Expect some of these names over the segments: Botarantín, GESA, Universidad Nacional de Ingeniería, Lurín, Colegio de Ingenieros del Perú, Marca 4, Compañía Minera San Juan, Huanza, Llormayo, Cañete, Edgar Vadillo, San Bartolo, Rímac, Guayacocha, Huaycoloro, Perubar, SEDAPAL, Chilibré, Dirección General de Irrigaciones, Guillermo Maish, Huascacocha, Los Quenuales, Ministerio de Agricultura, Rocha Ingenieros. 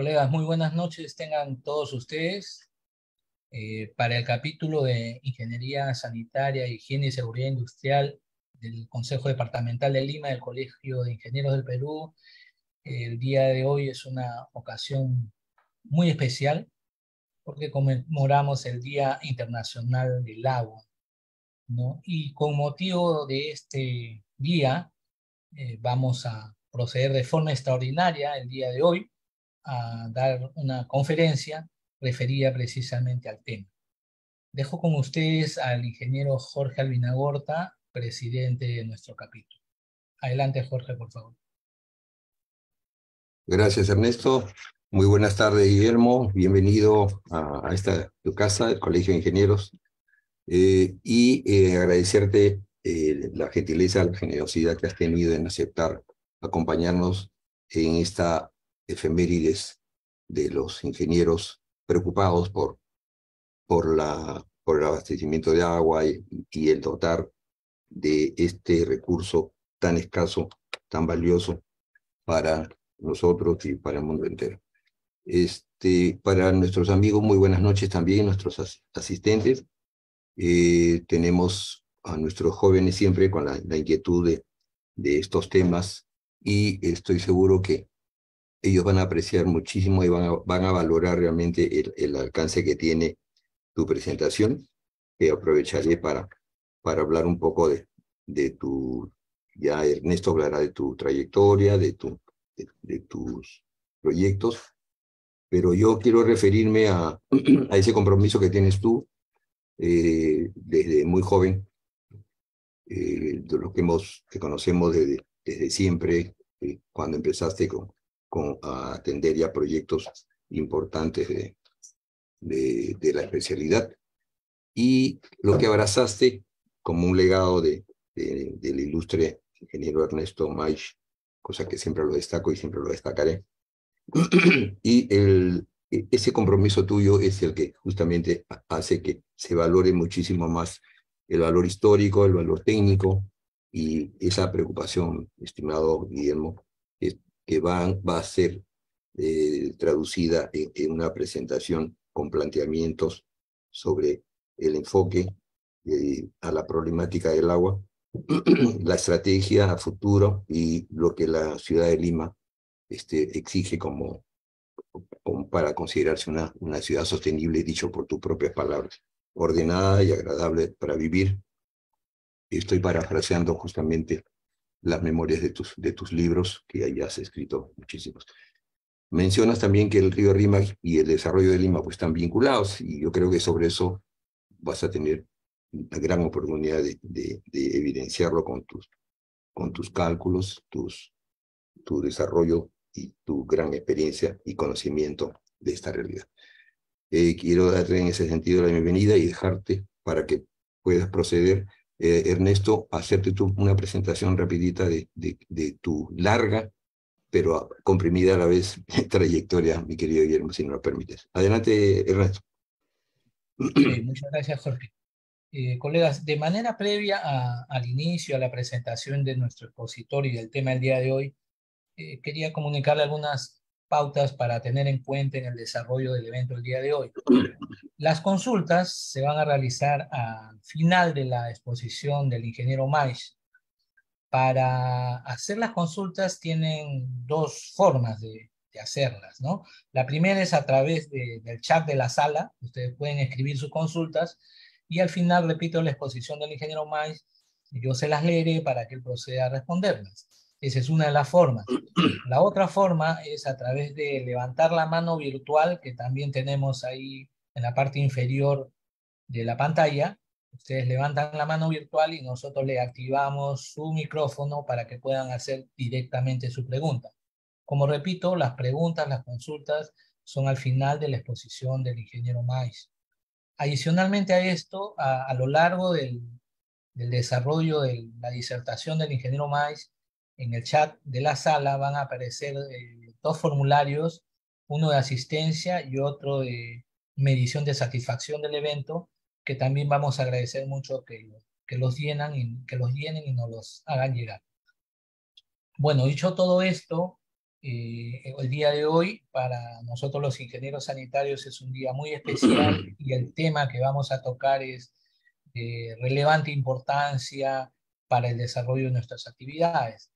Colegas, muy buenas noches tengan todos ustedes. Para el capítulo de Ingeniería Sanitaria, Higiene y Seguridad Industrial del Consejo Departamental de Lima, del Colegio de Ingenieros del Perú, el día de hoy es una ocasión muy especial porque conmemoramos el Día Internacional del Agua, ¿no? Y con motivo de este día vamos a proceder de forma extraordinaria el día de hoy a dar una conferencia referida precisamente al tema. Dejo con ustedes al ingeniero Jorge Albinagorta, presidente de nuestro capítulo. Adelante, Jorge, por favor. Gracias, Ernesto. Muy buenas tardes, Guillermo. Bienvenido a esta tu casa, el Colegio de Ingenieros. Agradecerte la gentileza, la generosidad que has tenido en aceptar acompañarnos en esta efemérides de los ingenieros preocupados por el abastecimiento de agua y el dotar de este recurso tan escaso, tan valioso para nosotros y para el mundo entero. Para nuestros amigos, muy buenas noches también, nuestros asistentes. Tenemos a nuestros jóvenes siempre con la inquietud de estos temas y estoy seguro que ellos van a apreciar muchísimo y van a valorar realmente el alcance que tiene tu presentación, que aprovecharé para hablar un poco de tu, ya Ernesto hablará de tu trayectoria, de tus proyectos, pero yo quiero referirme a ese compromiso que tienes tú desde muy joven, de los que conocemos desde siempre, cuando empezaste a atender ya proyectos importantes de la especialidad, y lo que abrazaste como un legado del ilustre ingeniero Ernesto Maish, cosa que siempre lo destaco y siempre lo destacaré, y ese compromiso tuyo es el que justamente hace que se valore muchísimo más el valor histórico, el valor técnico, y esa preocupación, estimado Guillermo, que va a ser traducida en una presentación con planteamientos sobre el enfoque a la problemática del agua, la estrategia a futuro y lo que la ciudad de Lima exige como para considerarse una ciudad sostenible, dicho por tus propias palabras, ordenada y agradable para vivir. Estoy parafraseando justamente las memorias de tus libros, que hayas escrito muchísimos. Mencionas también que el río Rímac y el desarrollo de Lima pues están vinculados, y yo creo que sobre eso vas a tener una gran oportunidad de evidenciarlo con tus cálculos, tu desarrollo y tu gran experiencia y conocimiento de esta realidad. Quiero darte en ese sentido la bienvenida y dejarte para que puedas proceder. Ernesto, hacerte tú una presentación rapidita de tu larga, pero comprimida a la vez, trayectoria, mi querido Guillermo, si nos lo permites. Adelante, Ernesto. Muchas gracias, Jorge. Colegas, de manera previa al inicio, a la presentación de nuestro expositor y del tema del día de hoy, quería comunicarle algunas pautas para tener en cuenta en el desarrollo del evento el día de hoy. Las consultas se van a realizar al final de la exposición del ingeniero Maish. Para hacer las consultas tienen dos formas de hacerlas, ¿no? La primera es a través del chat de la sala. Ustedes pueden escribir sus consultas y al final, repito, la exposición del ingeniero Maish, yo se las leeré para que él proceda a responderlas. Esa es una de las formas. La otra forma es a través de levantar la mano virtual, que también tenemos ahí en la parte inferior de la pantalla. Ustedes levantan la mano virtual y nosotros le activamos su micrófono para que puedan hacer directamente su pregunta. Como repito, las preguntas, las consultas son al final de la exposición del ingeniero Maish. Adicionalmente a esto, a lo largo del desarrollo de la disertación del ingeniero Maish, en el chat de la sala van a aparecer dos formularios, uno de asistencia y otro de medición de satisfacción del evento, que también vamos a agradecer mucho que los llenen y nos los hagan llegar. Bueno, dicho todo esto, El día de hoy para nosotros los ingenieros sanitarios es un día muy especial y el tema que vamos a tocar es de relevante importancia para el desarrollo de nuestras actividades.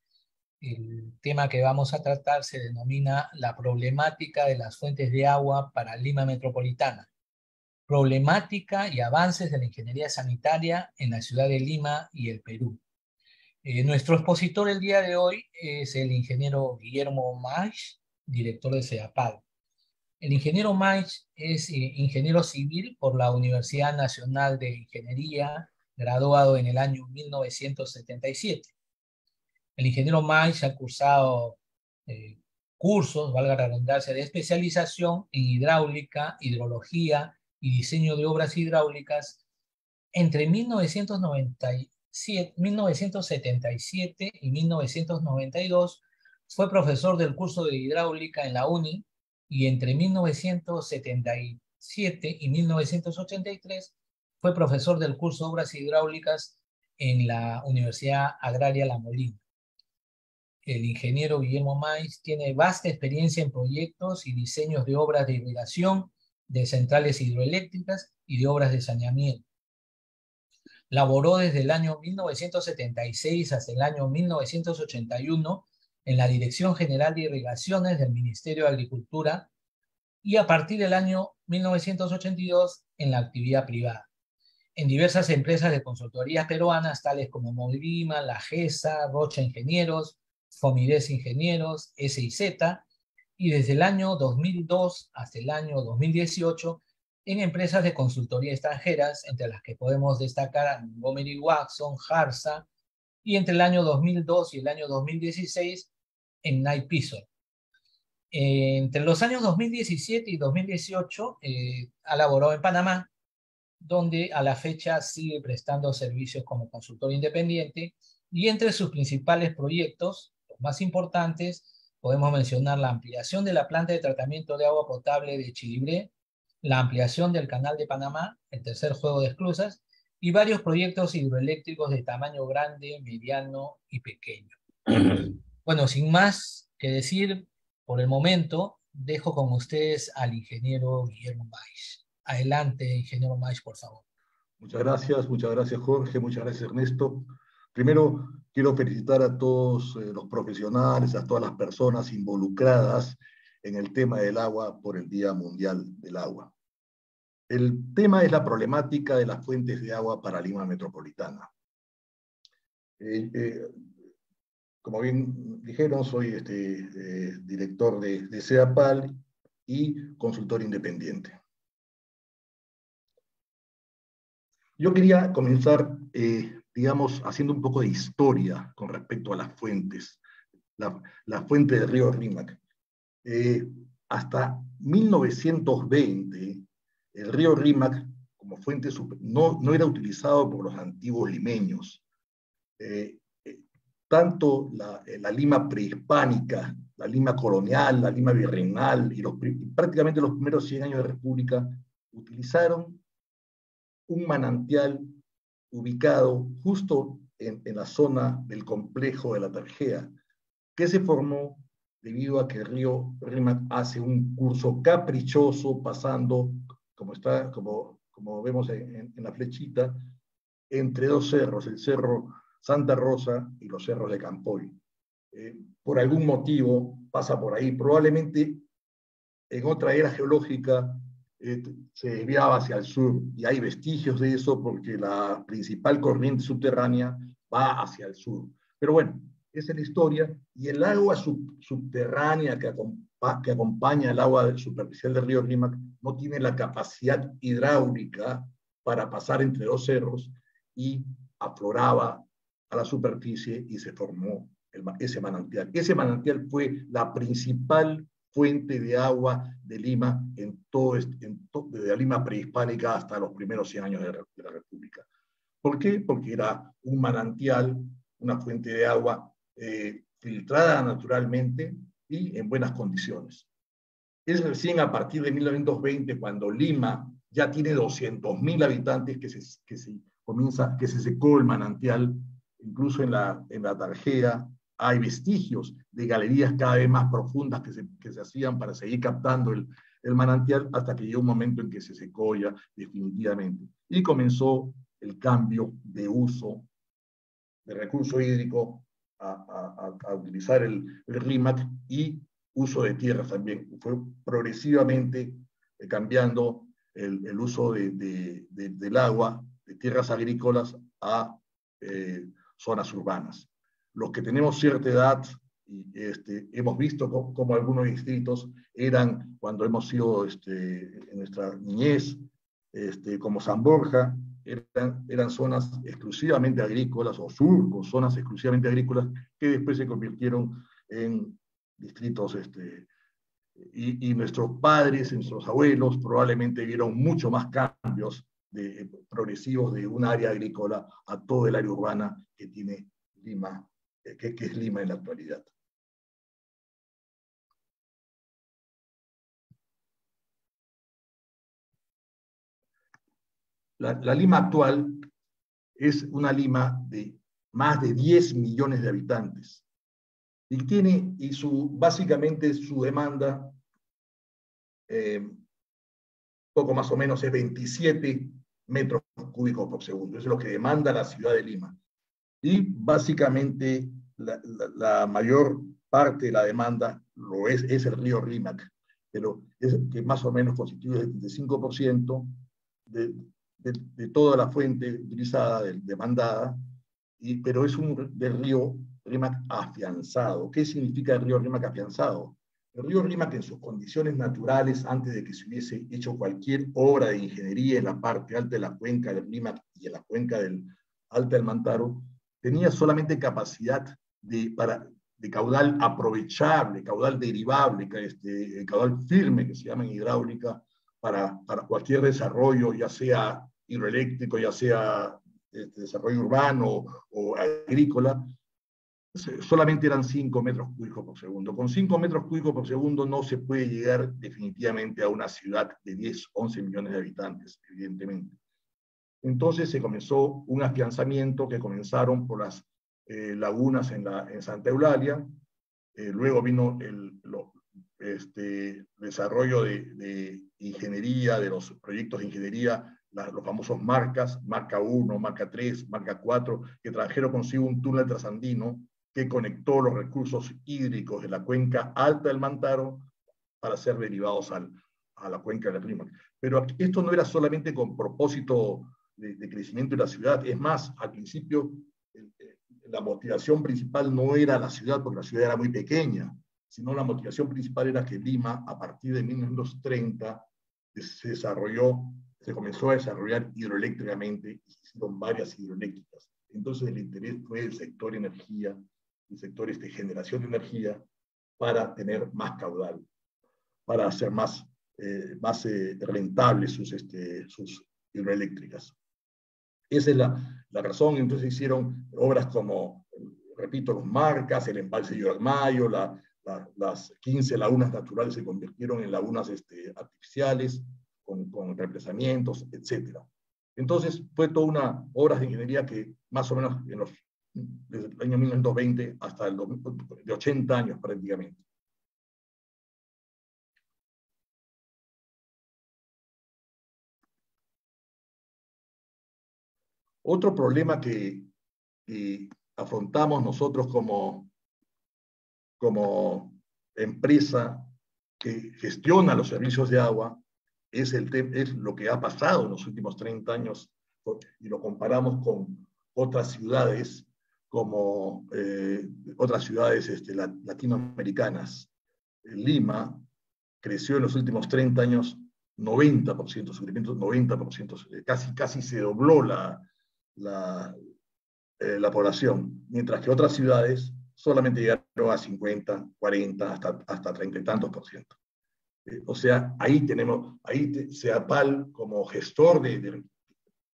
El tema que vamos a tratar se denomina la problemática de las fuentes de agua para Lima Metropolitana, problemática y avances de la ingeniería sanitaria en la ciudad de Lima y el Perú. Nuestro expositor el día de hoy es el ingeniero Guillermo Maish, director de SEDAPAL. El ingeniero Maish es ingeniero civil por la Universidad Nacional de Ingeniería, graduado en el año 1977. El ingeniero Maish ha cursado cursos, valga la redundancia, de especialización en hidráulica, hidrología y diseño de obras hidráulicas entre 1977 y 1992, fue profesor del curso de hidráulica en la UNI y entre 1977 y 1983 fue profesor del curso de obras hidráulicas en la Universidad Agraria La Molina. El ingeniero Guillermo Maish tiene vasta experiencia en proyectos y diseños de obras de irrigación, de centrales hidroeléctricas y de obras de saneamiento. Laboró desde el año 1976 hasta el año 1981 en la Dirección General de Irrigaciones del Ministerio de Agricultura y a partir del año 1982 en la actividad privada, en diversas empresas de consultorías peruanas tales como Movima, La GESA, Rocha Ingenieros, Fomides Ingenieros, SIZ, y desde el año 2002 hasta el año 2018 en empresas de consultoría extranjeras, entre las que podemos destacar a Montgomery Watson, Harsa, y entre el año 2002 y el año 2016 en Naipisol. Entre los años 2017 y 2018 ha laborado en Panamá, donde a la fecha sigue prestando servicios como consultor independiente, y entre sus principales proyectos, los más importantes, podemos mencionar la ampliación de la planta de tratamiento de agua potable de Chilibré, la ampliación del Canal de Panamá, el tercer juego de esclusas, y varios proyectos hidroeléctricos de tamaño grande, mediano y pequeño. Bueno, sin más que decir, por el momento, dejo con ustedes al ingeniero Guillermo Maish. Adelante, ingeniero Maish, por favor. Muchas gracias Jorge, muchas gracias Ernesto. Primero, quiero felicitar a todos los profesionales, a todas las personas involucradas en el tema del agua por el Día Mundial del Agua. El tema es la problemática de las fuentes de agua para Lima Metropolitana. Como bien dijeron, soy director de SEDAPAL y consultor independiente. Yo quería comenzar, digamos, haciendo un poco de historia con respecto a las fuentes. La fuente del río Rímac. Hasta 1920, el río Rímac, como fuente, no era utilizado por los antiguos limeños. Tanto la Lima prehispánica, la Lima colonial, la Lima virreinal, y prácticamente los primeros 100 años de República, utilizaron un manantial ubicado justo en la zona del complejo de La Atarjea, que se formó debido a que el río Rímac hace un curso caprichoso pasando, como vemos en la flechita, entre dos cerros, el cerro Santa Rosa y los cerros de Campoy. Por algún motivo pasa por ahí, probablemente en otra era geológica se desviaba hacia el sur, y hay vestigios de eso porque la principal corriente subterránea va hacia el sur. Pero bueno, esa es la historia, y el agua subterránea que acompaña el agua superficial del río Rímac no tiene la capacidad hidráulica para pasar entre dos cerros, y afloraba a la superficie y se formó ese manantial. Ese manantial fue la principal fuente de agua de Lima, desde la Lima prehispánica hasta los primeros 100 años de la República. ¿Por qué? Porque era un manantial, una fuente de agua filtrada naturalmente y en buenas condiciones. Es recién a partir de 1920 cuando Lima ya tiene 200.000 habitantes que se secó el manantial, incluso en la Atarjea, hay vestigios de galerías cada vez más profundas que se hacían para seguir captando el manantial, hasta que llegó un momento en que se secó ya definitivamente. Y comenzó el cambio de uso del recurso hídrico a utilizar el Rímac, y uso de tierras también. Fue progresivamente cambiando el uso del agua, de tierras agrícolas a zonas urbanas. Los que tenemos cierta edad, hemos visto cómo algunos distritos eran, cuando hemos sido en nuestra niñez, como San Borja, eran zonas exclusivamente agrícolas, o surcos, zonas exclusivamente agrícolas, que después se convirtieron en distritos. Y nuestros padres, nuestros abuelos, probablemente vieron mucho más cambios progresivos de un área agrícola a todo el área urbana que tiene Lima, que es Lima en la actualidad. La Lima actual es una Lima de más de 10 millones de habitantes, y tiene, básicamente su demanda, poco más o menos, es 27 metros cúbicos por segundo. Eso es lo que demanda la ciudad de Lima. Y básicamente la mayor parte de la demanda es el río Rímac, pero es que más o menos constituye el 75% de toda la fuente utilizada, demandada, pero es del río Rímac afianzado. ¿Qué significa el río Rímac afianzado? El río Rímac, en sus condiciones naturales, antes de que se hubiese hecho cualquier obra de ingeniería en la parte alta de la cuenca del Rímac y en la cuenca alta del Mantaro, tenía solamente capacidad de caudal aprovechable, caudal derivable, caudal firme, que se llama en hidráulica, para cualquier desarrollo, ya sea hidroeléctrico, ya sea desarrollo urbano o agrícola. Solamente eran 5 metros cúbicos por segundo. Con 5 metros cúbicos por segundo no se puede llegar definitivamente a una ciudad de 10, 11 millones de habitantes, evidentemente. Entonces se comenzó un afianzamiento que comenzaron por las lagunas en Santa Eulalia, luego vino desarrollo de ingeniería, de los proyectos de ingeniería, los famosos marcas, Marca 1, Marca 3, Marca 4, que trajeron consigo un túnel trasandino que conectó los recursos hídricos de la cuenca alta del Mantaro para ser derivados a la cuenca de la Rímac. Pero esto no era solamente con propósito de crecimiento de la ciudad. Es más, al principio la motivación principal no era la ciudad, porque la ciudad era muy pequeña, sino la motivación principal era que Lima, a partir de 1930, se comenzó a desarrollar hidroeléctricamente, y se hicieron varias hidroeléctricas. Entonces el interés fue el sector energía, el sector generación de energía, para tener más caudal, para hacer más rentables sus hidroeléctricas. Esa es la razón. Entonces hicieron obras como, repito, los marcas, el embalse de Llormayo, las 15 lagunas naturales se convirtieron en lagunas artificiales, con represamientos, etc. Entonces fue toda una obra de ingeniería que más o menos desde el año 1920 hasta de 80 años prácticamente. Otro problema que afrontamos nosotros como empresa que gestiona los servicios de agua es lo que ha pasado en los últimos 30 años, y lo comparamos con otras ciudades, como otras ciudades latinoamericanas. Lima creció en los últimos 30 años 90%, su crecimiento 90%, casi se dobló la población, mientras que otras ciudades solamente llegaron a 50, 40, hasta 30 y tantos por ciento. O sea, ahí SEDAPAL, como gestor,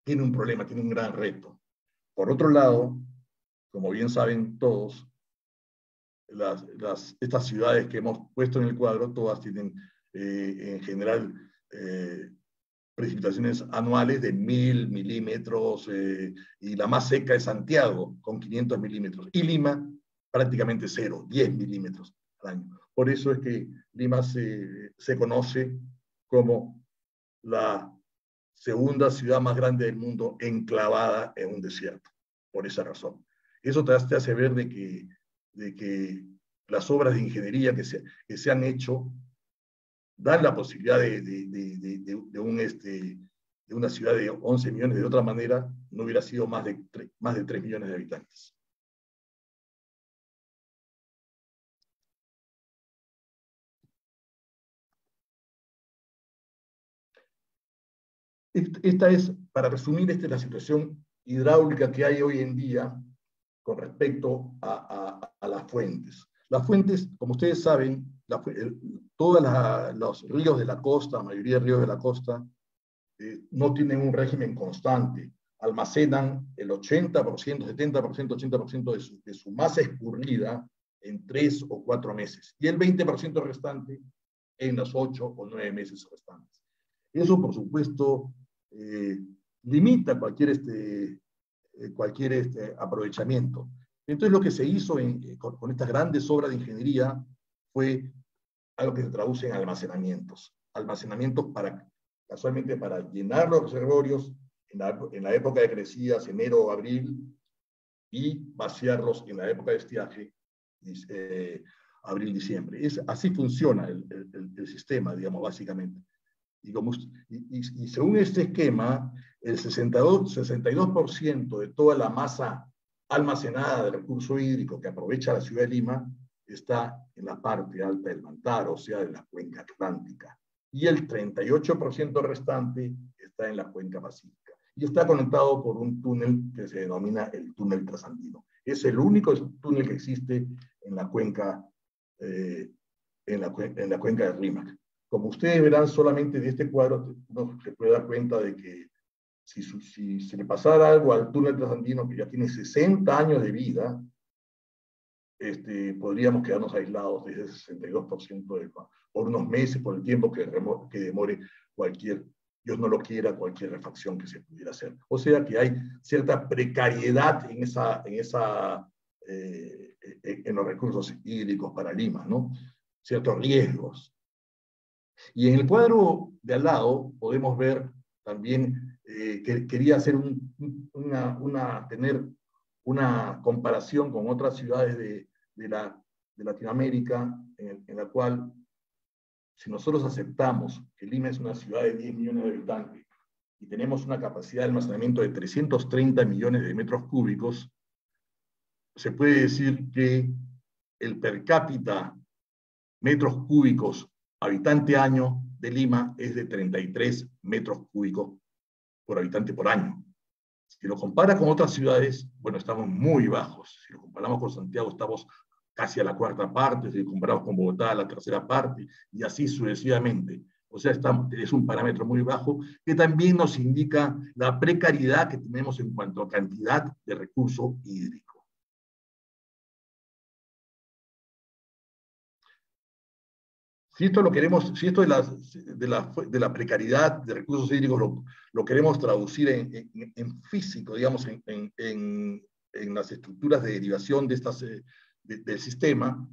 tiene un problema, tiene un gran reto. Por otro lado, como bien saben todos, estas ciudades que hemos puesto en el cuadro, todas tienen en general precipitaciones anuales de 1000 milímetros, y la más seca es Santiago, con 500 milímetros. Y Lima prácticamente cero, 10 milímetros al año. Por eso es que Lima se conoce como la segunda ciudad más grande del mundo enclavada en un desierto, por esa razón. Eso te hace ver de que las obras de ingeniería que se han hecho dan la posibilidad de una ciudad de 11 millones, de otra manera no hubiera sido más de 3 millones de habitantes. Esta es, para resumir, esta es la situación hidráulica que hay hoy en día con respecto a las fuentes. Las fuentes, como ustedes saben, todos los ríos de la costa, la mayoría de ríos de la costa, no tienen un régimen constante. Almacenan el 80%, 70%, 80% de su masa escurrida en 3 o 4 meses. Y el 20% restante en los 8 o 9 meses restantes. Eso, por supuesto, limita cualquier aprovechamiento. Entonces lo que se hizo con estas grandes obras de ingeniería fue algo que se traduce en almacenamientos. Almacenamientos casualmente para llenar los reservorios en la época de crecidas, enero o abril, y vaciarlos en la época de estiaje, abril, diciembre. Así funciona el sistema, digamos, básicamente. Y según este esquema, el 62% de toda la masa almacenada de recurso hídrico que aprovecha la ciudad de Lima está en la parte alta del Mantaro, o sea, en la cuenca atlántica. Y el 38% restante está en la cuenca pacífica. Y está conectado por un túnel que se denomina el túnel trasandino. Es el único túnel que existe en la cuenca de Rímac. Como ustedes verán solamente de este cuadro, uno se puede dar cuenta de que si se le pasara algo al túnel trasandino, que ya tiene 60 años de vida, podríamos quedarnos aislados de ese 62% por unos meses, por el tiempo que demore cualquier, Dios no lo quiera, cualquier refacción que se pudiera hacer. O sea que hay cierta precariedad en los recursos hídricos para Lima, ¿no? Ciertos riesgos. Y en el cuadro de al lado podemos ver también, que quería hacer tener una comparación con otras ciudades de Latinoamérica, en la cual, si nosotros aceptamos que Lima es una ciudad de 10 millones de habitantes y tenemos una capacidad de almacenamiento de 330 millones de metros cúbicos, se puede decir que el per cápita metros cúbicos habitante año de Lima es de 33 metros cúbicos por habitante por año. Si lo comparas con otras ciudades, bueno, estamos muy bajos. Si lo comparamos con Santiago, estamos casi a la cuarta parte. Si lo comparamos con Bogotá, a la tercera parte, y así sucesivamente. O sea, es un parámetro muy bajo que también nos indica la precariedad que tenemos en cuanto a cantidad de recurso hídrico. Si esto lo queremos, si esto de la precariedad de recursos hídricos lo queremos traducir en físico, digamos, en las estructuras de derivación del sistema,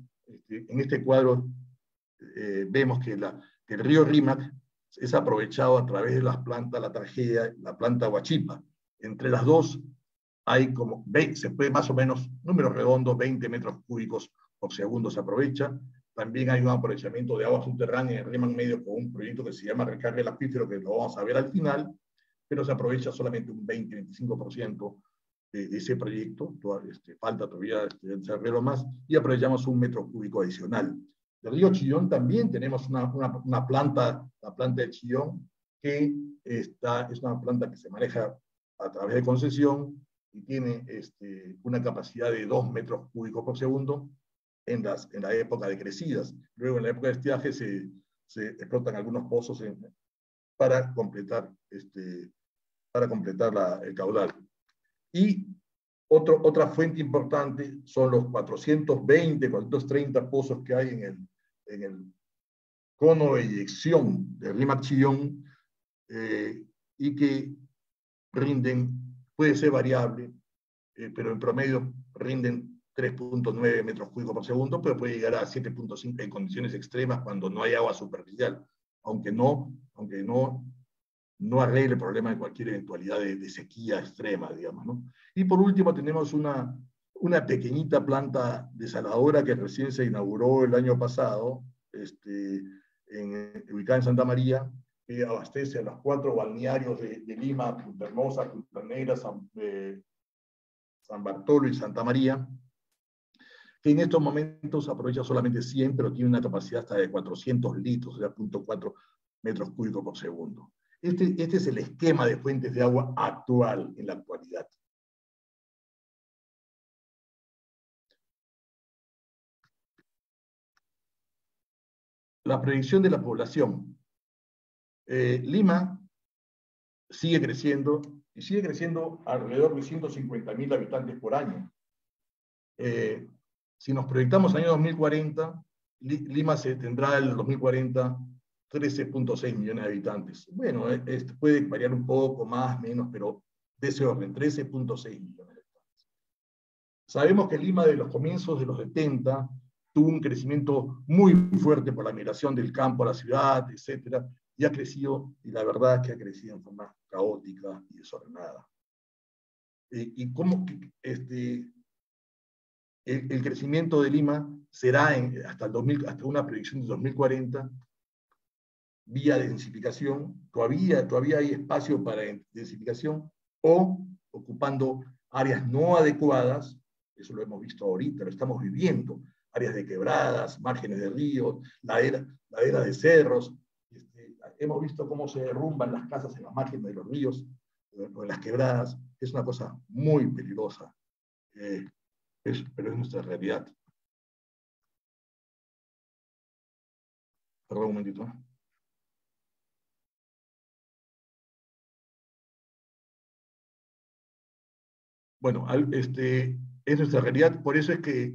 en este cuadro vemos que el río Rímac es aprovechado a través de las plantas La Atarjea, la planta Huachipa. Entre las dos hay se puede más o menos, números redondos, 20 metros cúbicos por segundo se aprovecha. También hay un aprovechamiento de agua subterránea en Rímac Medio con un proyecto que se llama Recarga del Acuífero, que lo vamos a ver al final, pero se aprovecha solamente un 20-25% de ese proyecto, falta todavía desarrollarlo más, y aprovechamos un metro cúbico adicional. Del río Chillón también tenemos una planta, la planta de Chillón, que es una planta que se maneja a través de concesión y tiene una capacidad de 2 metros cúbicos por segundo, en la época de crecidas. Luego, en la época de estiaje, se explotan algunos pozos para completar, el caudal. Y otra fuente importante son los 420, 430 pozos que hay en el cono de eyección de Rímac Chillón, y que rinden, puede ser variable, pero en promedio rinden 3.9 metros cúbicos por segundo, pero puede llegar a 7.5 en condiciones extremas cuando no hay agua superficial, aunque no arregle el problema de cualquier eventualidad de sequía extrema, digamos, ¿no? Y por último tenemos una pequeñita planta desaladora que recién se inauguró el año pasado, ubicada en Santa María, que abastece a los 4 balnearios de Lima, Punta Hermosa, Punta Negra, San Bartolo y Santa María, que en estos momentos aprovecha solamente 100, pero tiene una capacidad hasta de 400 litros, o sea, 0.4 metros cúbicos por segundo. Este es el esquema de fuentes de agua actual, en la actualidad. La predicción de la población. Lima sigue creciendo, y sigue creciendo alrededor de 150.000 habitantes por año. Si nos proyectamos al año 2040, Lima tendrá en el 2040 13.6 millones de habitantes. Bueno, puede variar un poco, más, menos, pero de ese orden, 13.6 millones de habitantes. Sabemos que Lima de los comienzos de los 70 tuvo un crecimiento muy fuerte por la migración del campo a la ciudad, etcétera, y ha crecido, y la verdad es que ha crecido en forma caótica y desordenada. Y cómo el crecimiento de Lima será hasta una predicción de 2040, vía densificación, todavía hay espacio para densificación, o ocupando áreas no adecuadas, eso lo hemos visto ahorita, lo estamos viviendo, áreas de quebradas, márgenes de ríos, laderas de cerros. Hemos visto cómo se derrumban las casas en los márgenes de los ríos, o en las quebradas. Es una cosa muy peligrosa, pero es nuestra realidad. Perdón un momentito. Bueno, es nuestra realidad, por eso es que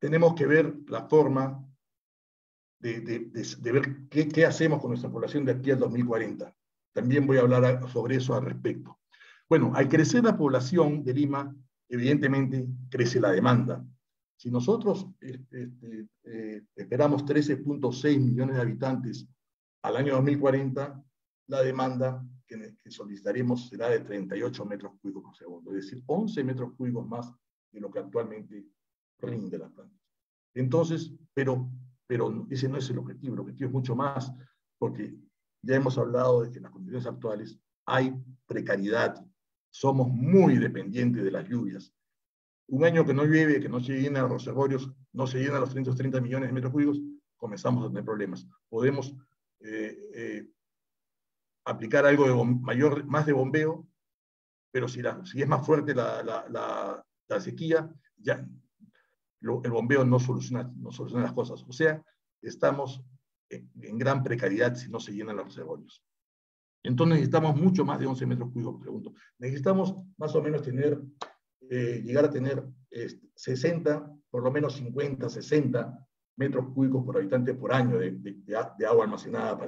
tenemos que ver la forma de ver qué hacemos con nuestra población de aquí al 2040. También voy a hablar sobre eso al respecto. Bueno, al crecer la población de Lima, evidentemente crece la demanda. Si nosotros esperamos 13.6 millones de habitantes al año 2040, la demanda que solicitaremos será de 38 metros cúbicos por segundo, es decir, 11 metros cúbicos más de lo que actualmente rinde la planta. Entonces, pero ese no es el objetivo es mucho más, porque ya hemos hablado de que en las condiciones actuales hay precariedad, somos muy dependientes de las lluvias. Un año que no llueve, que no se llenan los reservorios, no se llenan los 330 millones de metros cúbicos, comenzamos a tener problemas. Podemos aplicar algo más de bombeo, pero si es más fuerte la sequía, ya el bombeo no soluciona las cosas. O sea, estamos en gran precariedad si no se llenan los reservorios. Entonces necesitamos mucho más de 11 metros cúbicos por segundo. Necesitamos más o menos llegar a tener 60, por lo menos 50, 60 metros cúbicos por habitante por año de agua almacenada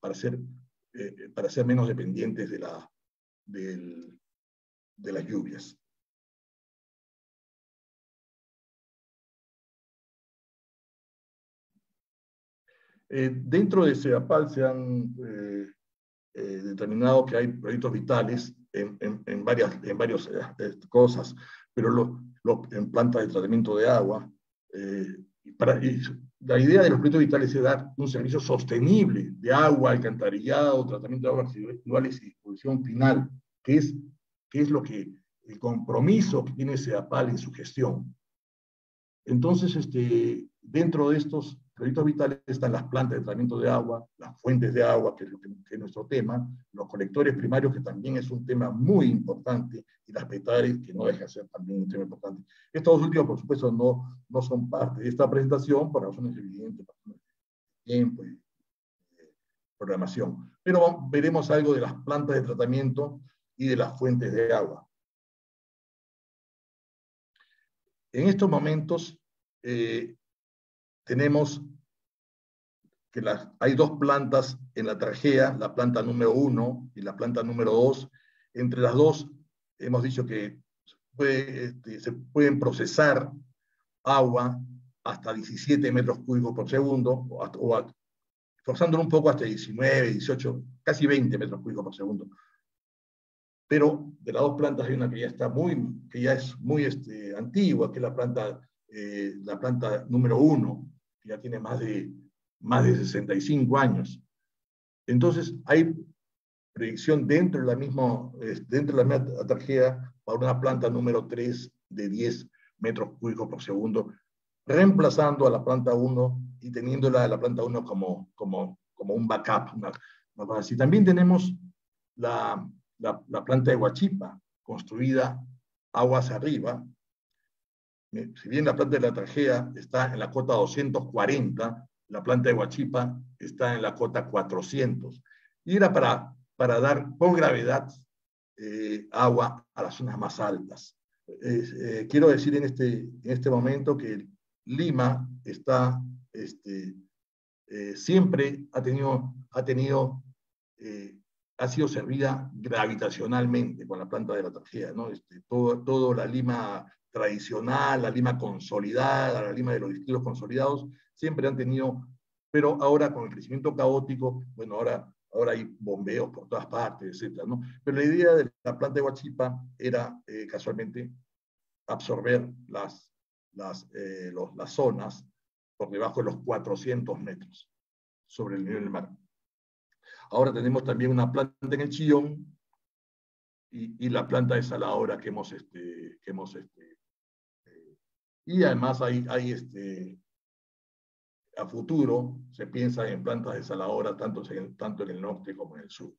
para ser menos dependientes de las lluvias. Dentro de SEDAPAL se han determinado que hay proyectos vitales en varias cosas, pero en plantas de tratamiento de agua. La idea de los proyectos vitales es dar un servicio sostenible de agua, alcantarillado, tratamiento de aguas residuales y disposición final, que es lo que el compromiso que tiene SEDAPAL en su gestión. Entonces, dentro de estos proyectos vitales están las plantas de tratamiento de agua, las fuentes de agua, que es nuestro tema, los colectores primarios, que también es un tema muy importante, y las petales, que no deja de ser también un tema importante. Estos dos últimos, por supuesto, no son parte de esta presentación, por razones evidentes, por razones de tiempo y de programación. Pero veremos algo de las plantas de tratamiento y de las fuentes de agua. En estos momentos, tenemos que hay dos plantas en La Atarjea, la planta número 1 y la planta número 2. Entre las dos, hemos dicho que se pueden procesar agua hasta 17 metros cúbicos por segundo, o forzándolo un poco hasta 19, 18, casi 20 metros cúbicos por segundo. Pero de las dos plantas hay una que ya está muy antigua, que es la planta número 1, que ya tiene más de 65 años. Entonces hay predicción dentro de la misma Atarjea para una planta número 3 de 10 metros cúbicos por segundo, reemplazando a la planta 1 y teniéndola de la planta 1 como un backup. Y también tenemos la planta de Huachipa, construida aguas arriba. Si bien la planta de la Atarjea está en la cota 240, la planta de Huachipa está en la cota 400. Y era para dar con gravedad agua a las zonas más altas. Quiero decir en este momento que Lima está, siempre ha sido servida gravitacionalmente con la planta de la Atarjea, ¿no? Todo la Lima tradicional, la Lima consolidada, la Lima de los distritos consolidados, siempre han tenido, pero ahora con el crecimiento caótico, bueno, ahora hay bombeos por todas partes, etc., ¿no? Pero la idea de la planta de Huachipa era, casualmente, absorber las zonas por debajo de los 400 metros sobre el nivel del mar. Ahora tenemos también una planta en el Chillón y la planta de Saladora que hemos... y además hay a futuro se piensa en plantas desaladoras tanto en el norte como en el sur.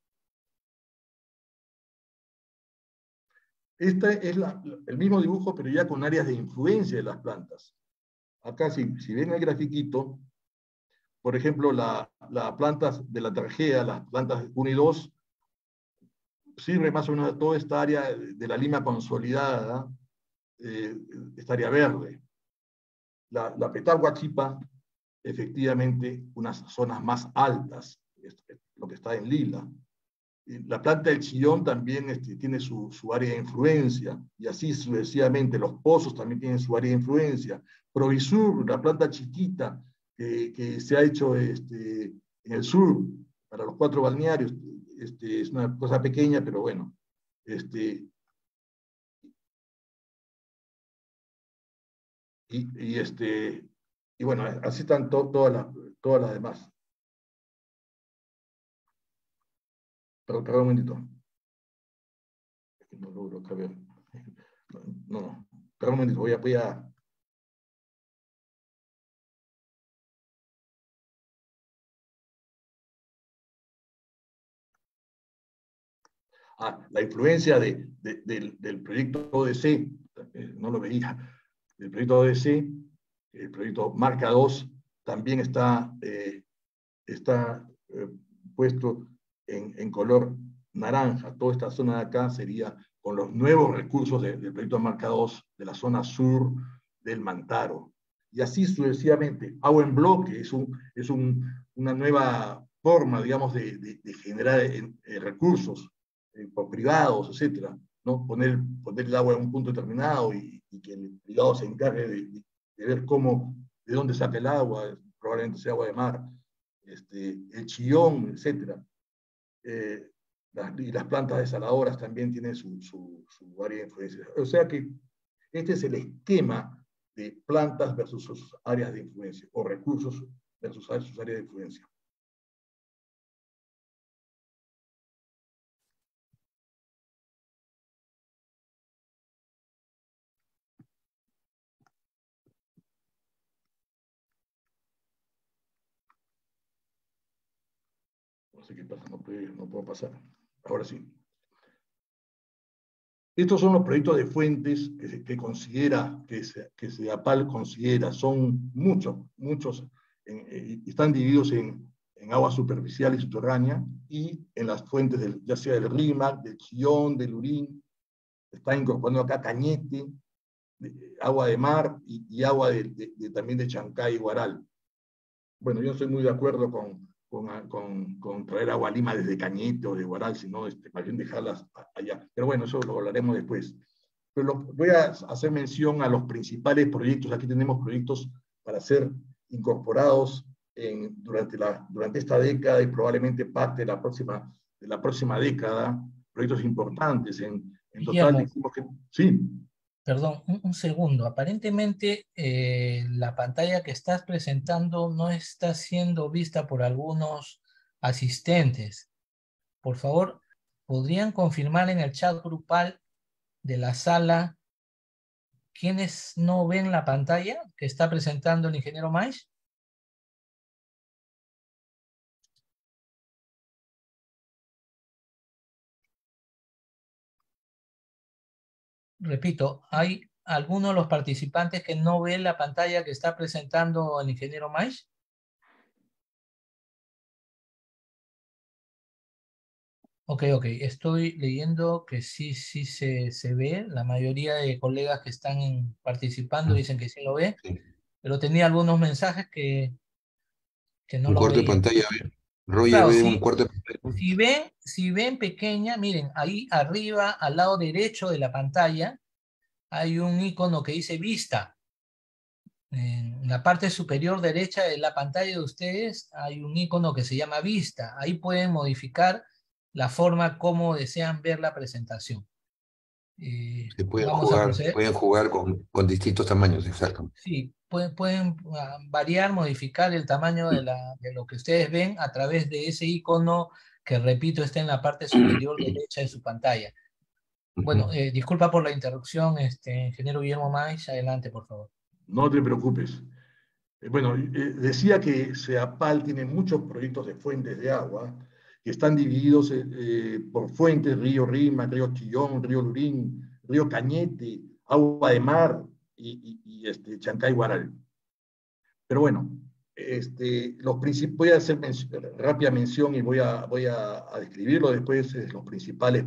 Este es el mismo dibujo, pero ya con áreas de influencia de las plantas. Acá, si ven el grafiquito, por ejemplo, las plantas de la Atarjea, las plantas 1 y 2, sirve más o menos a toda esta área de la Lima consolidada, esta área verde. La Petahuachipa, efectivamente, unas zonas más altas, lo que está en lila. La planta del Chillón también tiene su área de influencia, y así sucesivamente. Los pozos también tienen su área de influencia. Provisur, la planta chiquita que se ha hecho en el sur, para los 4 balnearios, es una cosa pequeña, pero bueno. Y bueno, así están todas las demás. Perdón un momentito. No logro caber. No, perdón un momentito, voy a... La influencia del proyecto ODC, no lo veía, el proyecto ODC... El proyecto Marca 2 también está puesto en color naranja. Toda esta zona de acá sería con los nuevos recursos del proyecto Marca 2, de la zona sur del Mantaro. Y así sucesivamente. Agua en bloque es una nueva forma, digamos, de generar recursos por privados, etc., ¿no? Poner el agua en un punto determinado y que el privado se encargue de ver de dónde saca el agua, probablemente sea agua de mar, el Chillón, etc. Y las plantas desaladoras también tienen su área de influencia. O sea que este es el esquema de plantas versus sus áreas de influencia, o recursos versus sus áreas de influencia. ¿Qué pasa? No puedo pasar. Ahora sí. Estos son los proyectos de fuentes que SEDAPAL considera. Son muchos, están divididos en agua superficial y subterránea, y en las fuentes, ya sea del Rímac, del Chillón, del Lurín. Está incorporando acá Cañete, agua de mar y agua también de Chancay y Huaral. Bueno, yo estoy muy de acuerdo con traer agua a Lima desde Cañete o de Huaral, sino más bien dejarlas allá. Pero bueno, eso lo hablaremos después. pero voy a hacer mención a los principales proyectos. Aquí tenemos proyectos para ser incorporados durante esta década y probablemente parte de la próxima década, proyectos importantes. En total, decimos que... Sí. Perdón, un segundo. Aparentemente la pantalla que estás presentando no está siendo vista por algunos asistentes. Por favor, ¿podrían confirmar en el chat grupal de la sala quiénes no ven la pantalla que está presentando el ingeniero Maish? Repito, ¿hay alguno de los participantes que no ve la pantalla que está presentando el ingeniero Maish? Ok, estoy leyendo que sí se ve. La mayoría de colegas que están participando dicen que sí lo ve, sí. Pero tenía algunos mensajes que no lo veían. Un cuarto de pantalla, Roger, claro, ve un cuarto de pantalla. Si ven pequeña, miren, ahí arriba, al lado derecho de la pantalla, hay un icono que dice vista. En la parte superior derecha de la pantalla de ustedes hay un icono que se llama vista. Ahí pueden modificar la forma como desean ver la presentación. Se pueden, pueden jugar con distintos tamaños, exacto. Sí, pueden variar, modificar el tamaño de lo que ustedes ven a través de ese icono que, repito, está en la parte superior derecha de su pantalla. Bueno, disculpa por la interrupción, ingeniero Guillermo Maish, adelante, por favor. No te preocupes. Bueno, decía que SEDAPAL tiene muchos proyectos de fuentes de agua que están divididos por fuentes: río Rímac, río Chillón, río Lurín, río Cañete, agua de mar y Chancay, Huaral. Pero bueno, voy a hacer rápida mención y voy a describirlo después, las principales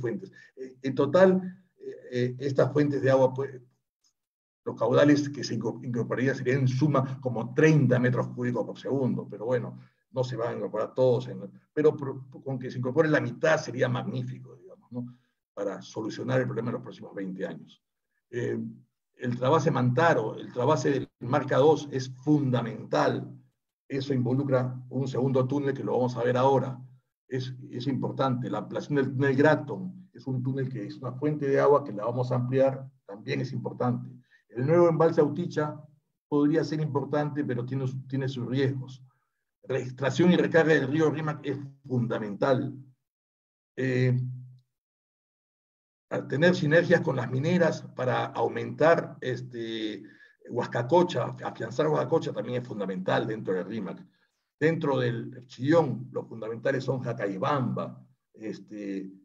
fuentes. En total, estas fuentes de agua, pues, los caudales que se incorporarían serían en suma como 30 metros cúbicos por segundo, pero bueno, no se van a incorporar todos, pero con que se incorpore la mitad sería magnífico, digamos, ¿no? Para solucionar el problema de los próximos 20 años. El trasvase Mantaro, el trasvase del Marca 2 es fundamental. Eso involucra un segundo túnel que lo vamos a ver ahora. Es importante. La ampliación del túnel Gratton es un túnel que es una fuente de agua que la vamos a ampliar, también es importante. El nuevo embalse Auticha podría ser importante, pero tiene sus riesgos. Registración y recarga del río Rímac es fundamental. Tener sinergias con las mineras para aumentar Huascacocha, afianzar Huascacocha también es fundamental dentro del Rímac. Dentro del Chillón, los fundamentales son Jacaibamba, el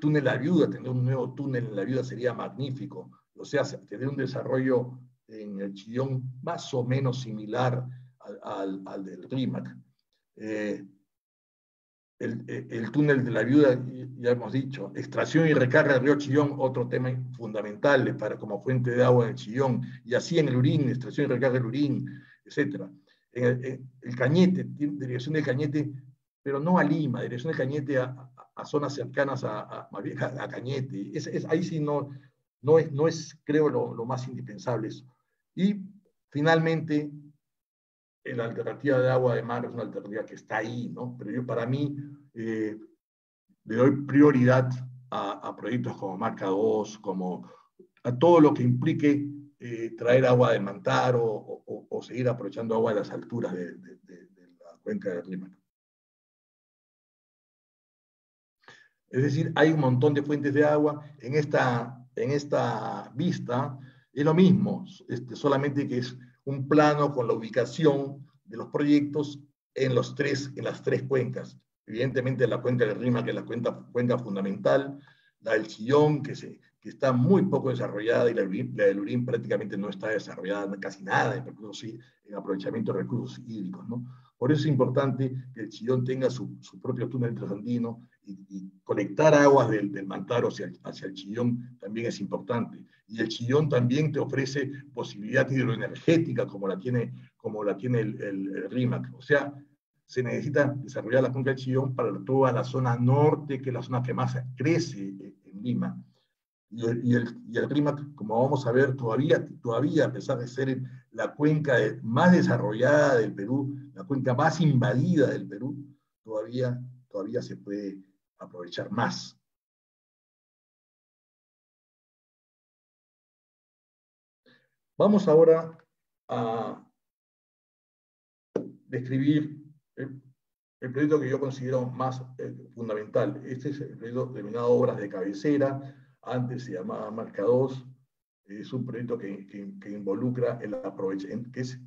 túnel La Viuda, tener un nuevo túnel en La Viuda sería magnífico. O sea, tener un desarrollo en el Chillón más o menos similar al del Rímac. El túnel de la Viuda, ya hemos dicho. Extracción y recarga del río Chillón, otro tema fundamental como fuente de agua en el Chillón, y así en el Lurín, extracción y recarga del Lurín, etc. El Cañete, dirección del Cañete, pero no a Lima, dirección del Cañete a zonas cercanas a Cañete. Ahí sí no es, creo, lo más indispensable eso. Y finalmente, la alternativa de agua de mar es una alternativa que está ahí, ¿no? Pero para mí, le doy prioridad a proyectos como Marca 2, como a todo lo que implique traer agua del Mantaro o seguir aprovechando agua de las alturas de la cuenca del Rímac. Es decir, hay un montón de fuentes de agua. En esta vista es lo mismo, solamente que es un plano con la ubicación de los proyectos en las tres cuencas. Evidentemente la cuenca del Rímac, que es la cuenca fundamental, la del Chillón, que está muy poco desarrollada, y la del Lurín prácticamente no está desarrollada casi nada, en aprovechamiento de recursos hídricos, ¿no? Por eso es importante que el Chillón tenga su propio túnel trasandino, y conectar aguas del Mantaro hacia el Chillón también es importante. Y el Chillón también te ofrece posibilidad hidroenergética como la tiene el Rímac. O sea, se necesita desarrollar la cuenca del Chillón para toda la zona norte, que es la zona que más crece en Lima. y el Rímac, como vamos a ver, todavía, a pesar de ser la cuenca más desarrollada del Perú, la cuenca más invadida del Perú, todavía se puede aprovechar más. Vamos ahora a describir el proyecto que yo considero más fundamental. Este es el proyecto denominado Obras de Cabecera, antes se llamaba Marca 2. Es un proyecto que involucra el aprovechamiento, que se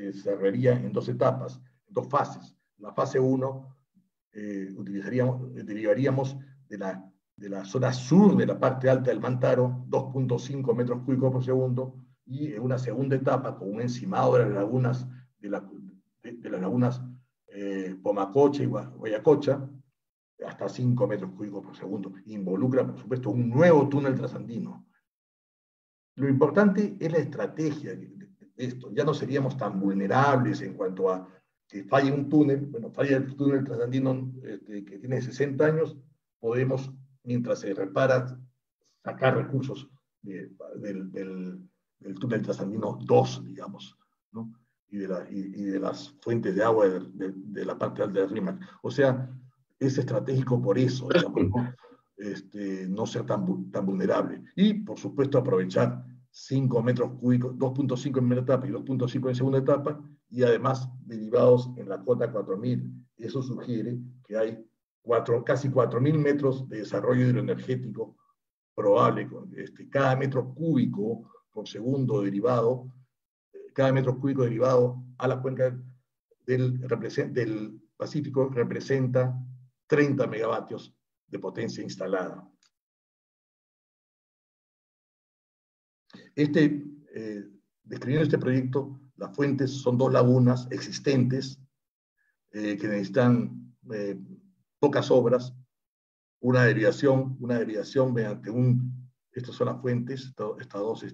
desarrollaría en dos etapas, en dos fases. La fase 1 derivaríamos de la zona sur de la parte alta del Mantaro, 2.5 metros cúbicos por segundo, y en una segunda etapa con un encimado de las lagunas, Pomacocha y Guayacocha, hasta 5 metros cúbicos por segundo. Involucra, por supuesto, un nuevo túnel trasandino. Lo importante es la estrategia de esto. Ya no seríamos tan vulnerables en cuanto a que falle un túnel. Bueno, falla el túnel trasandino que tiene 60 años, podemos, mientras se repara, sacar recursos del túnel trasandino 2, digamos, ¿no? Y de las fuentes de agua de la parte alta del Rímac. O sea, es estratégico por eso, digamos, ¿no? No ser tan vulnerable. Y, por supuesto, aprovechar 5 metros cúbicos, 2.5 en primera etapa y 2.5 en segunda etapa, y además derivados en la cuota 4.000. Eso sugiere que hay casi 4.000 metros de desarrollo hidroenergético probable. Cada metro cúbico por segundo derivado, cada metro cúbico derivado a la cuenca del Pacífico representa 30 megavatios de potencia instalada. Describiendo este proyecto, las fuentes son dos lagunas existentes que necesitan pocas obras, una derivación mediante estas son las fuentes, estas dos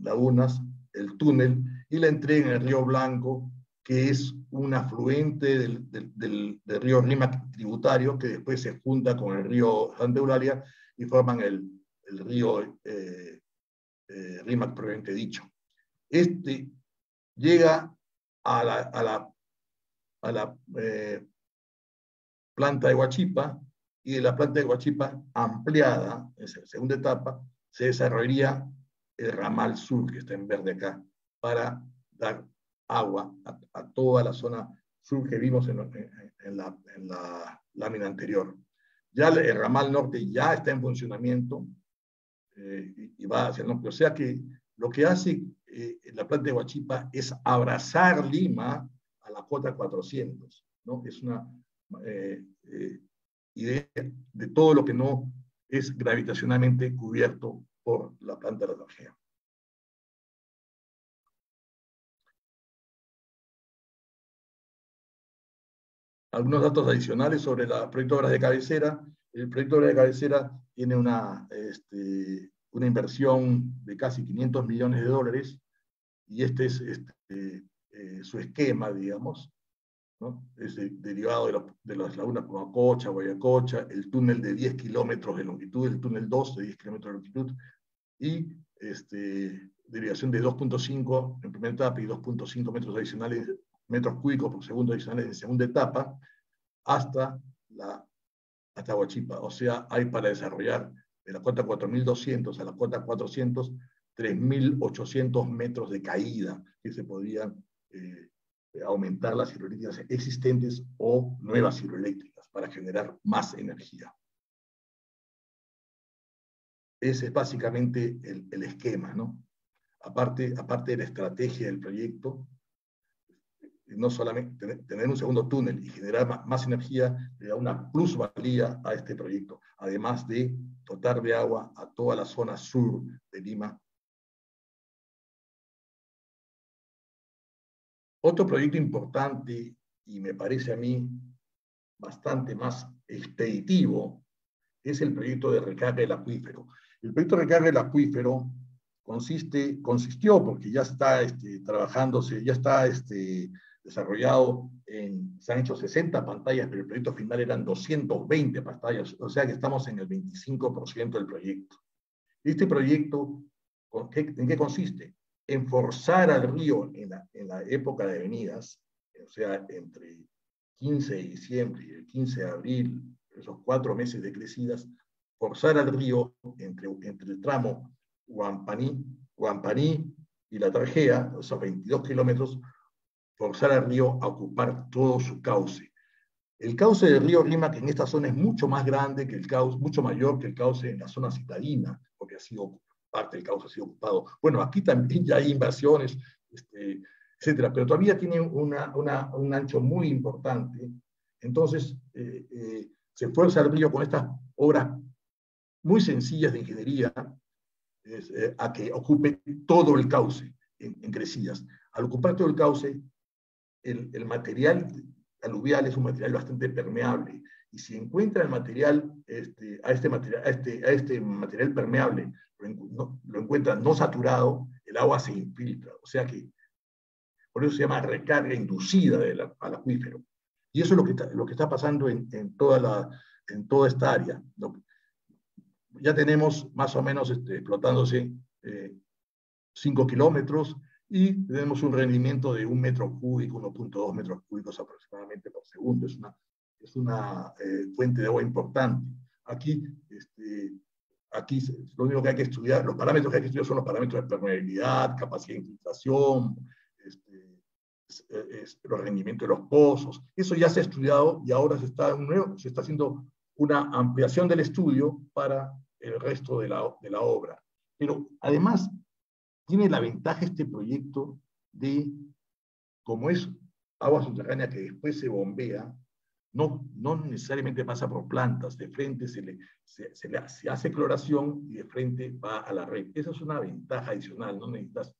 lagunas, el túnel y la entrega en el río Blanco, que es un afluente del río Rímac tributario, que después se junta con el río Santa Eulalia y forman el río Rímac propiamente dicho. Este llega a la planta de Huachipa, y de la planta de Huachipa ampliada, en la segunda etapa, se desarrollaría el ramal sur, que está en verde acá, para dar agua a toda la zona sur que vimos en la lámina anterior. Ya el ramal norte ya está en funcionamiento y va hacia el norte. O sea que lo que hace la planta de Huachipa es abrazar Lima a la cuota 400, ¿no? Es una idea de todo lo que no es gravitacionalmente cubierto por la planta de La Atarjea. Algunos datos adicionales sobre el proyecto de obras de cabecera. El proyecto de obras de cabecera tiene una inversión de casi 500 millones de dólares, y este es su esquema, digamos, ¿no? Es derivado de las lagunas Pomacocha, Guayacocha, el túnel de 10 kilómetros de longitud, el túnel 2 de 10 kilómetros de longitud, y derivación de 2.5 en primera etapa y 2.5 metros cúbicos por segundo adicionales en segunda etapa, hasta Huachipa. O sea, hay para desarrollar de la cuota 4.200 a la cuota 400, 3.800 metros de caída que se podrían aumentar las hidroeléctricas existentes o nuevas hidroeléctricas para generar más energía. Ese es básicamente el esquema, ¿no? Aparte de la estrategia del proyecto, no solamente tener un segundo túnel y generar más energía le da una plusvalía a este proyecto, además de dotar de agua a toda la zona sur de Lima. Otro proyecto importante, y me parece a mí bastante más expeditivo, es el proyecto de recarga del acuífero. El proyecto de recarga del acuífero consistió, porque ya está trabajándose, ya está desarrollado, se han hecho 60 pantallas, pero el proyecto final eran 220 pantallas, o sea que estamos en el 25% del proyecto. Este proyecto, ¿en qué consiste? En forzar al río en la época de avenidas, o sea, entre 15 de diciembre y el 15 de abril, esos 4 meses de crecidas, forzar al río entre el tramo Huampaní y La Atarjea, esos 22 kilómetros, forzar al río a ocupar todo su cauce. El cauce del río Rímac en esta zona es mucho más grande que el cauce, mucho mayor que el cauce en la zona citadina, porque ha sido parte del cauce ha sido ocupado. Bueno, aquí también ya hay invasiones, etcétera, pero todavía tiene un ancho muy importante. Entonces, se fuerza el río con estas obras muy sencillas de ingeniería a que ocupe todo el cauce en crecidas. Al ocupar todo el cauce, el material aluvial es un material bastante permeable, y si encuentra el material, a este material permeable, lo encuentra no saturado, el agua se infiltra, o sea que, por eso se llama recarga inducida al acuífero. Y eso es lo que está pasando en toda esta área. Ya tenemos más o menos explotándose 5 kilómetros, y tenemos un rendimiento de 1 metro cúbico, 1.2 metros cúbicos aproximadamente por segundo. Es una fuente de agua importante. Aquí lo único que hay que estudiar, los parámetros que hay que estudiar son los parámetros de permeabilidad, capacidad de infiltración, los rendimientos de los pozos. Eso ya se ha estudiado y ahora se está haciendo una ampliación del estudio para el resto de la obra. Pero además, tiene la ventaja este proyecto de, como es agua subterránea que después se bombea, no necesariamente pasa por plantas, de frente se hace cloración y de frente va a la red. Esa es una ventaja adicional, no necesitas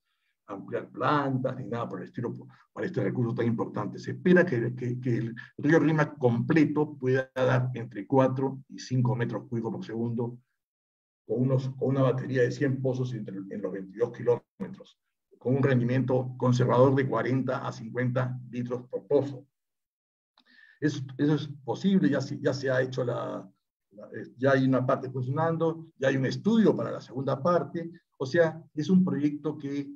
ampliar plantas ni nada por el estilo para este recurso tan importante. Se espera que el río Rímac completo pueda dar entre 4 y 5 metros cúbicos por segundo, con una batería de 100 pozos en los 22 kilómetros, con un rendimiento conservador de 40 a 50 litros por pozo. Eso es posible, ya se ha hecho ya hay una parte funcionando, ya hay un estudio para la segunda parte, o sea, es un proyecto que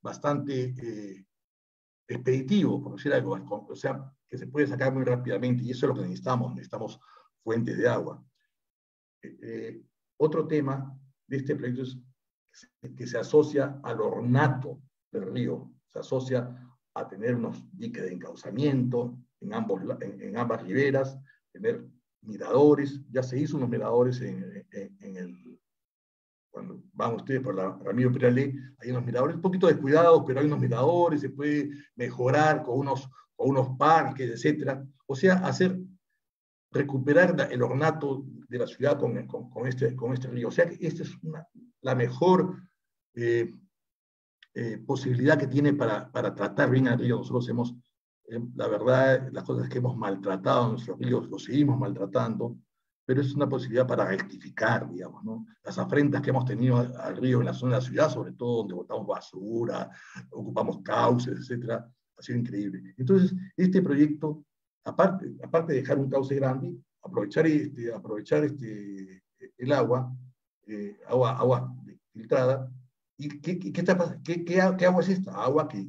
bastante expeditivo, por decir algo, o sea, que se puede sacar muy rápidamente, y eso es lo que necesitamos fuentes de agua. Otro tema de este proyecto es que se asocia al ornato del río, se asocia a tener unos diques de encauzamiento en ambas riberas, tener miradores. Ya se hizo unos miradores cuando van ustedes por la Ramiro Piralé, hay unos miradores un poquito descuidados, pero hay unos miradores, se puede mejorar con unos parques, etcétera. O sea, recuperar el ornato de la ciudad con este río. O sea, que esta es la mejor posibilidad que tiene para tratar bien al río. Nosotros la verdad, las cosas que hemos maltratado a nuestros ríos, los seguimos maltratando, pero es una posibilidad para rectificar, digamos, ¿no? Las afrentas que hemos tenido al río en la zona de la ciudad, sobre todo donde botamos basura, ocupamos cauces, etcétera, ha sido increíble. Entonces, este proyecto, aparte de dejar un cauce grande, aprovechar el agua, agua filtrada. ¿Y qué agua es esta? Agua que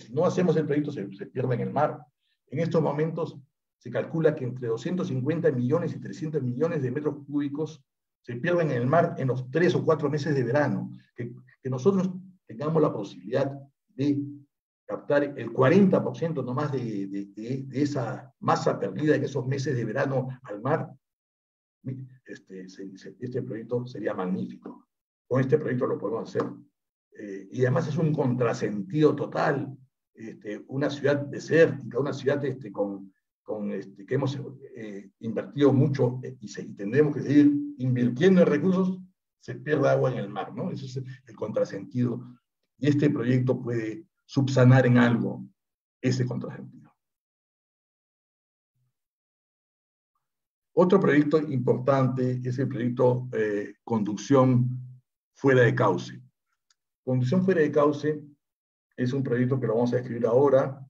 si no hacemos el proyecto se pierde en el mar. En estos momentos se calcula que entre 250 millones y 300 millones de metros cúbicos se pierden en el mar en los 3 o 4 meses de verano. Que nosotros tengamos la posibilidad de captar el 40% nomás de esa masa perdida en esos meses de verano al mar, este proyecto sería magnífico. Con este proyecto lo podemos hacer. Y además es un contrasentido total. Una ciudad desértica, una ciudad que hemos invertido mucho y tendremos que seguir invirtiendo en recursos, se pierde agua en el mar, ¿no? Ese es el contrasentido. Y este proyecto puede subsanar en algo ese contrasentido. Otro proyecto importante es el proyecto Conducción Fuera de Cauce. Conducción Fuera de Cauce Es un proyecto que lo vamos a escribir ahora.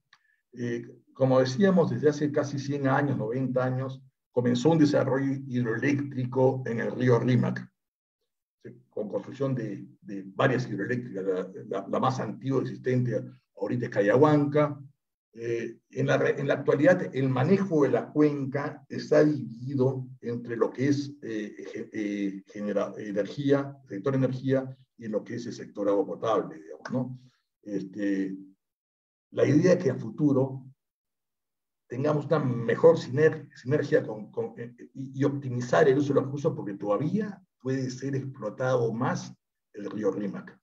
Como decíamos, desde hace casi 100 años, 90 años, comenzó un desarrollo hidroeléctrico en el río Rímac, con construcción de varias hidroeléctricas. La más antigua existente ahorita es Callahuanca. En la actualidad, el manejo de la cuenca está dividido entre lo que es sector energía, y lo que es el sector agua potable, digamos, ¿no? La idea es que a futuro tengamos una mejor sinergia y optimizar el uso de los recursos, porque todavía puede ser explotado más el río Rímac.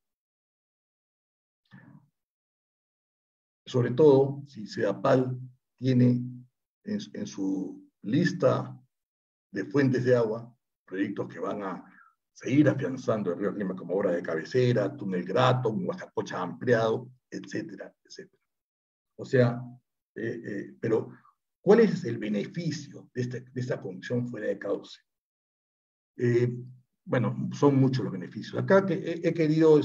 Sobre todo si SEDAPAL tiene en su lista de fuentes de agua proyectos que van a seguir afianzando el río Rímac, como obra de cabecera, túnel grato, un Huascacocha ampliado, etcétera, etcétera. O sea, pero ¿cuál es el beneficio de esta conducción fuera de cauce? Bueno, son muchos los beneficios. Acá que he querido,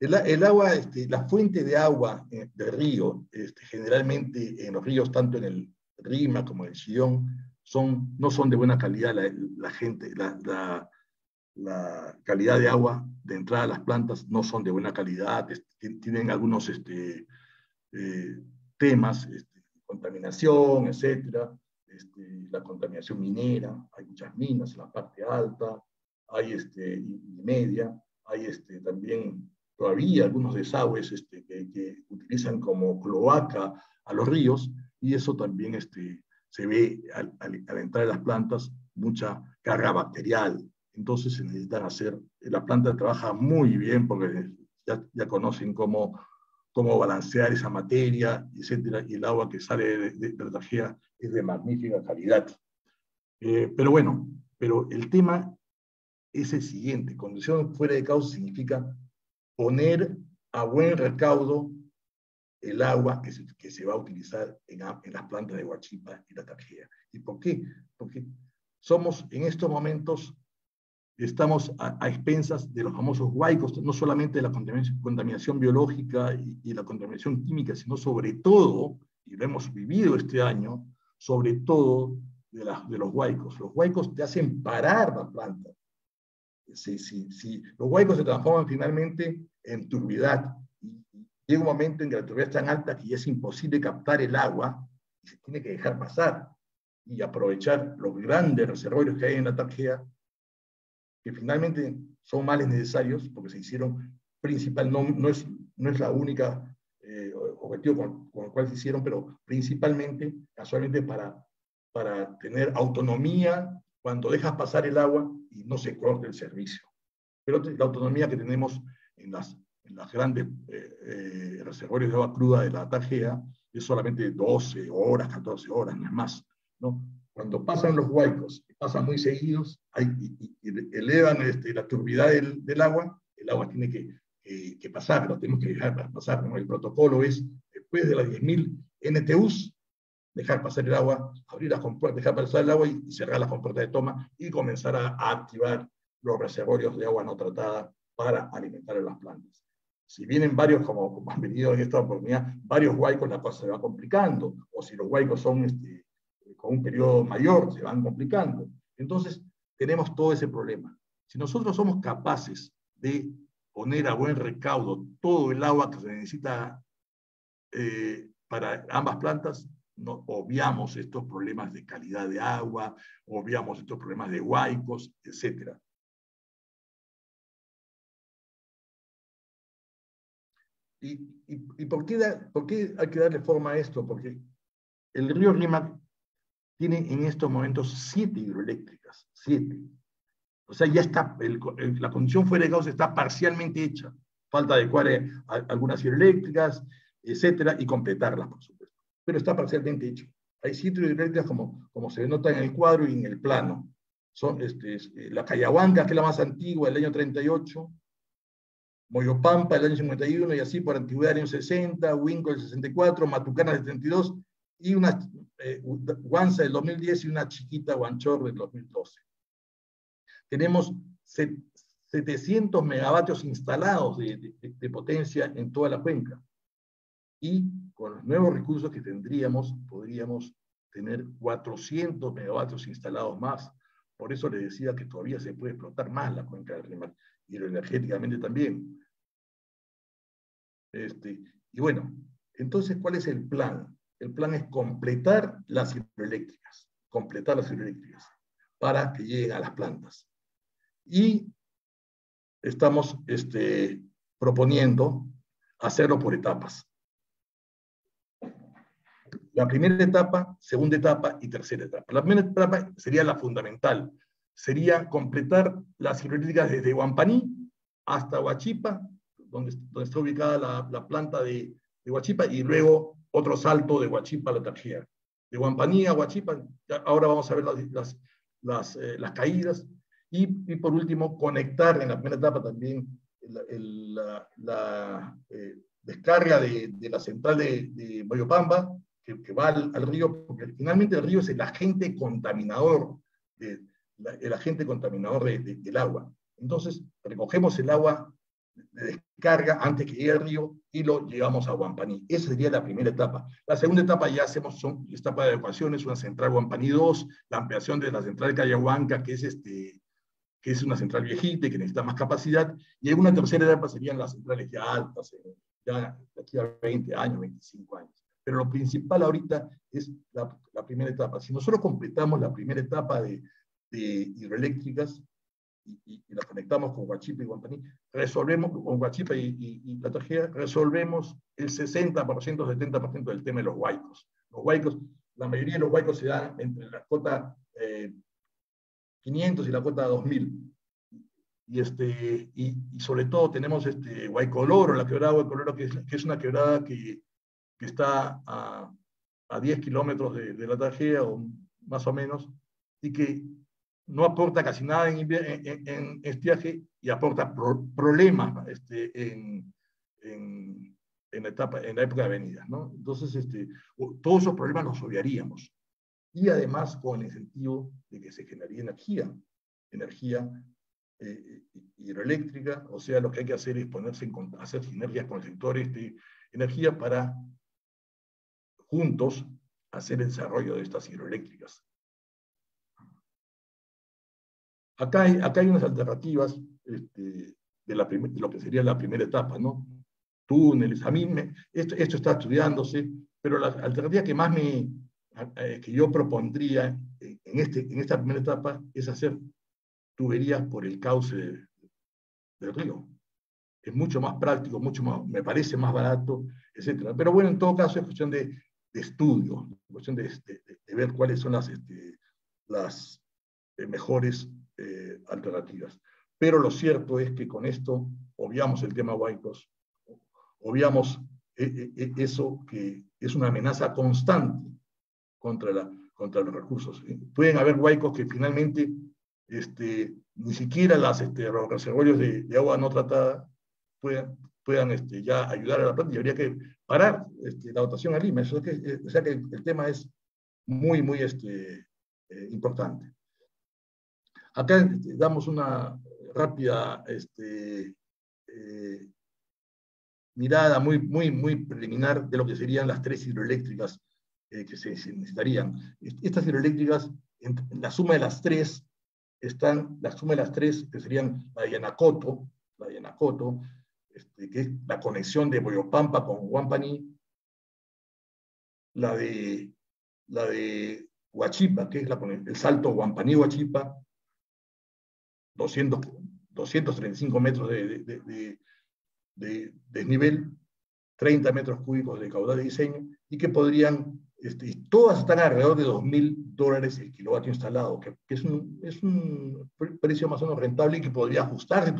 el agua, la fuente de agua del río, generalmente en los ríos, tanto en el Rímac como en el Chillón, no son de buena calidad. La calidad de agua de entrada a las plantas no son de buena calidad, tienen algunos temas, contaminación, etcétera, la contaminación minera. Hay muchas minas en la parte alta, hay y media, hay también todavía algunos desagües que utilizan como cloaca a los ríos, y eso también se ve al entrar en las plantas mucha carga bacterial. Entonces se necesitan la planta trabaja muy bien porque ya conocen cómo balancear esa materia, etcétera, y el agua que sale de la Atarjea es de magnífica calidad. Pero el tema es el siguiente: conducción fuera de cauce significa poner a buen recaudo el agua que se va a utilizar en las plantas de Huachipa y la Atarjea. ¿Y por qué? Porque en estos momentos estamos a expensas de los famosos huaycos, no solamente de la contaminación biológica y la contaminación química, sino sobre todo, y lo hemos vivido este año, sobre todo de los huaycos. Los huaycos te hacen parar la planta. Sí. Los huaycos se transforman finalmente en turbidad. Llega un momento en que la turbidez es tan alta que ya es imposible captar el agua y se tiene que dejar pasar y aprovechar los grandes reservorios que hay en la Atarjea, que finalmente son males necesarios porque se hicieron principal, no es la única objetivo con el cual se hicieron, pero principalmente, casualmente, para tener autonomía cuando dejas pasar el agua y no se corta el servicio. Pero la autonomía que tenemos en las grandes reservorios de agua cruda de la Atarjea es solamente 12 horas, 14 horas, no es más, ¿no? Cuando pasan los huaycos, pasan muy seguidos, y elevan la turbidez del agua, el agua tiene que pasar, lo tenemos que dejar pasar, ¿no? El protocolo es, después de las 10.000 NTUs, dejar pasar el agua, abrir las compuertas, dejar pasar el agua y cerrar las compuertas de toma y comenzar a activar los reservorios de agua no tratada para alimentar a las plantas. Si vienen varios, como han venido en esta oportunidad, varios huaycos, la cosa se va complicando, o si los huaycos son con un periodo mayor, se van complicando. Entonces, tenemos todo ese problema. Si nosotros somos capaces de poner a buen recaudo todo el agua que se necesita para ambas plantas, obviamos estos problemas de calidad de agua, obviamos estos problemas de huaicos, etc. ¿Y por qué hay que darle forma a esto? Porque el río Rímac tiene en estos momentos 7 hidroeléctricas, 7. O sea, ya está, la condición fuera de causa está parcialmente hecha. Falta adecuar algunas hidroeléctricas, etcétera, y completarlas, por supuesto. Pero está parcialmente hecho. Hay 7 hidroeléctricas, como se nota en el cuadro y en el plano. Son la Callahuanca, que es la más antigua, del año 38, Moyopampa, del año 51, y así por antigüedad, del año 60, Huinco, del 64, Matucana, del 72, y unas Huanza del 2010 y una chiquita Huanchor del 2012. Tenemos 700 megavatios instalados de potencia en toda la cuenca. y con los nuevos recursos que tendríamos, podríamos tener 400 megavatios instalados más. Por eso les decía que todavía se puede explotar más la cuenca del Rímac, hidroenergéticamente también. Y bueno, entonces, ¿cuál es el plan? El plan es completar las hidroeléctricas, para que lleguen a las plantas. Y estamos proponiendo hacerlo por etapas. La primera etapa, segunda etapa y tercera etapa. La primera etapa sería la fundamental. Sería completar las hidroeléctricas desde Huampaní hasta Huachipa, donde está ubicada la planta de Huachipa, y luego otro salto de Huachipa a La Atarjea. De Huampaní a Huachipa, ahora vamos a ver las caídas. Y por último, conectar en la primera etapa también la descarga de la central de Moyopampa, que va al río, porque finalmente el río es el agente contaminador, del agua. Entonces, recogemos el agua de descarga antes que llegue al río y lo llevamos a Huampaní. Esa sería la primera etapa. La segunda etapa ya hacemos etapa de adecuaciones, una central Huampaní 2, la ampliación de la central Callahuanca, que es una central viejita y que necesita más capacidad, y una tercera etapa serían las centrales ya altas, ya de aquí a 20 años, 25 años. Pero lo principal ahorita es la primera etapa. Si nosotros completamos la primera etapa de hidroeléctricas y las conectamos con Huachipa y Huampaní, resolvemos, con Huachipa y La Atarjea, resolvemos el 60%, 70% del tema de los huaycos. Los huaycos, la mayoría de los huaycos se dan entre la cota 500 y la cota 2000. Y sobre todo tenemos Huaycoloro, la quebrada Huaycoloro, que es una quebrada que está a 10 kilómetros de La Atarjea, o más o menos, y que no aporta casi nada en estiaje y aporta problemas en la época de avenidas, ¿no? Entonces, todos esos problemas los obviaríamos. Y además con el incentivo de que se generaría energía hidroeléctrica, o sea, lo que hay que hacer es hacer sinergias con el sector energía para juntos hacer el desarrollo de estas hidroeléctricas. Acá hay unas alternativas de lo que sería la primera etapa, ¿no? Túneles, esto está estudiándose, pero la alternativa que más que yo propondría en esta primera etapa es hacer tuberías por el cauce del río. Es mucho más práctico, me parece más barato, etc. Pero bueno, en todo caso es cuestión de estudio, cuestión de ver cuáles son las mejores alternativas. Pero lo cierto es que con esto obviamos el tema huaycos, obviamos eso que es una amenaza constante contra los recursos. Pueden haber huaycos que finalmente ni siquiera los reservorios de agua no tratada puedan ya ayudar a la planta, y habría que parar la dotación a Lima. Eso es o sea que el tema es muy, muy importante. Acá damos una rápida mirada muy, muy, muy preliminar de lo que serían las tres hidroeléctricas que se necesitarían. Estas hidroeléctricas, la suma de las tres, que serían la de Yanacoto, que es la conexión de Moyopampa con Huampaní, la de Huachipa, que es el salto Huampaní-Huachipa, 235 metros de desnivel, 30 metros cúbicos de caudal de diseño, y que podrían, todas están alrededor de $2.000 el kilovatio instalado, que es un precio más o menos rentable y que podría ajustarse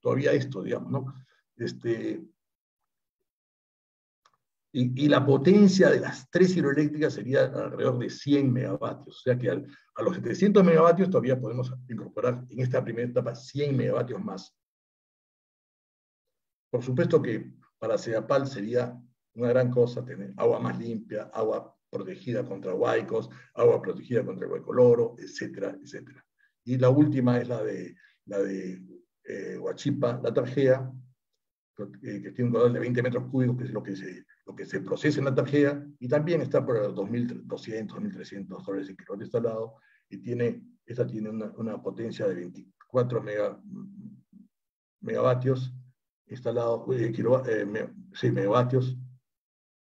todavía esto, digamos, ¿no? Y la potencia de las tres hidroeléctricas sería alrededor de 100 megavatios, o sea que a los 700 megavatios todavía podemos incorporar en esta primera etapa 100 megavatios más. Por supuesto que para SEDAPAL sería una gran cosa tener agua más limpia, agua protegida contra huaycos, agua protegida contra el huaycoloro, etcétera, etcétera. Y la última es la de Huachipa, La Atarjea, que tiene un caudal de 20 metros cúbicos, que es lo que se lo que se procesa en La Atarjea, y también está por los 2.200, 2.300 dólares el kilómetro instalado, y esta tiene una potencia de 24 megavatios instalados, megavatios,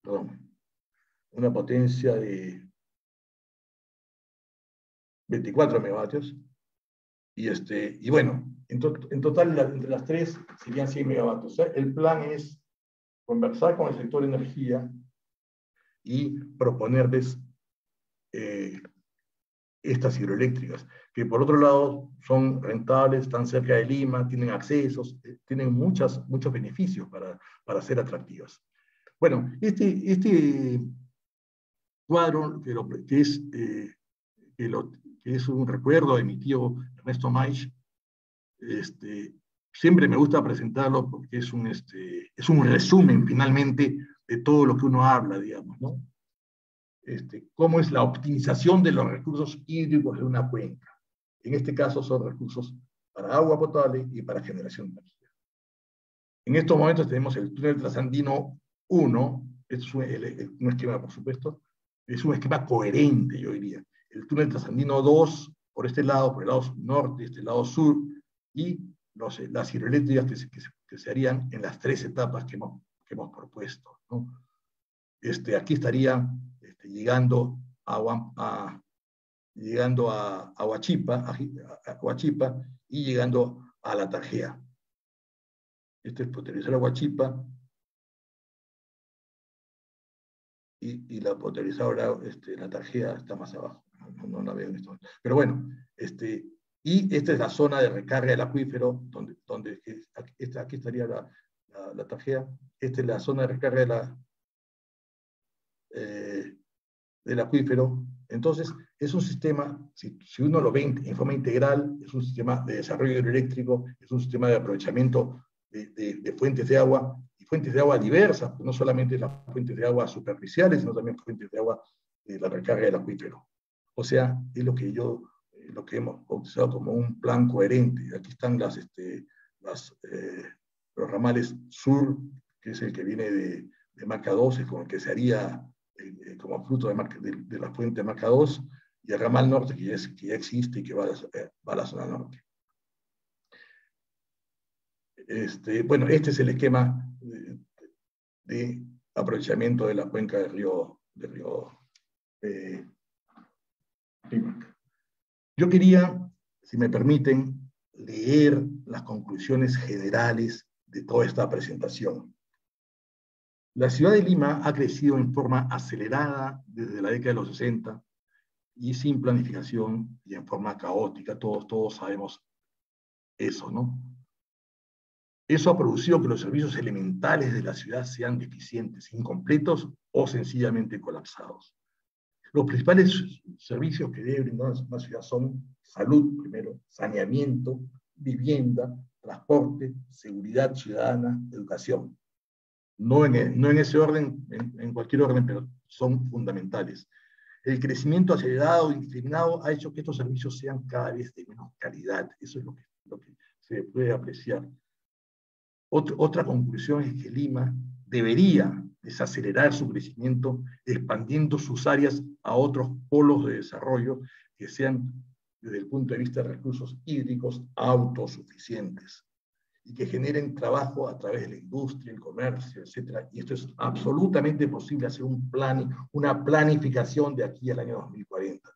perdón, una potencia de 24 megavatios, y bueno, en total entre las tres serían 100 megavatios. O sea, el plan es conversar con el sector energía y proponerles estas hidroeléctricas, que por otro lado son rentables, están cerca de Lima, tienen accesos, tienen muchos beneficios para ser atractivas. Bueno, este cuadro que es un recuerdo de mi tío Ernesto Maish, siempre me gusta presentarlo porque es un resumen finalmente de todo lo que uno habla, digamos, ¿no? Cómo es la optimización de los recursos hídricos de una cuenca. En este caso son recursos para agua potable y para generación de energía. En estos momentos tenemos el túnel trasandino 1, es un esquema, por supuesto, es un esquema coherente, yo diría. El túnel trasandino 2, por este lado, por el lado norte, este lado sur, y las hidroeléctricas que se harían en las tres etapas que hemos propuesto, ¿no? Aquí estaría llegando a Huachipa, y llegando a La Atarjea. Es potencializar a Huachipa, y la potencializadora, La Atarjea está más abajo, no la veo en esto. Pero bueno, y esta es la zona de recarga del acuífero, donde aquí estaría la Atarjea. Esta es la zona de recarga del acuífero. Entonces, es un sistema, si uno lo ve en forma integral, es un sistema de desarrollo hidroeléctrico, es un sistema de aprovechamiento de fuentes de agua, y fuentes de agua diversas, pues no solamente las fuentes de agua superficiales, sino también fuentes de agua de la recarga del acuífero. O sea, es lo que hemos bautizado como un plan coherente. Aquí están los ramales sur, que es el que viene de Marca 2, es con el que se haría como fruto de la fuente de Marca 2, y el ramal norte, que ya existe y que va a la zona norte. Bueno, este es el esquema de aprovechamiento de la cuenca del río Rímac. Yo quería, si me permiten, leer las conclusiones generales de toda esta presentación. La ciudad de Lima ha crecido en forma acelerada desde la década de los 60 y sin planificación y en forma caótica. Todos sabemos eso, ¿no? Eso ha producido que los servicios elementales de la ciudad sean deficientes, incompletos o sencillamente colapsados. Los principales servicios que debe brindar una ciudad son salud, primero, saneamiento, vivienda, transporte, seguridad ciudadana, educación. No en ese orden, en cualquier orden, pero son fundamentales. El crecimiento acelerado e indiscriminado ha hecho que estos servicios sean cada vez de menos calidad. Eso es lo que se puede apreciar. Otra conclusión es que Lima debería desacelerar su crecimiento, expandiendo sus áreas a otros polos de desarrollo que sean, desde el punto de vista de recursos hídricos, autosuficientes y que generen trabajo a través de la industria, el comercio, etc. Y esto es absolutamente posible, hacer una planificación de aquí al año 2040.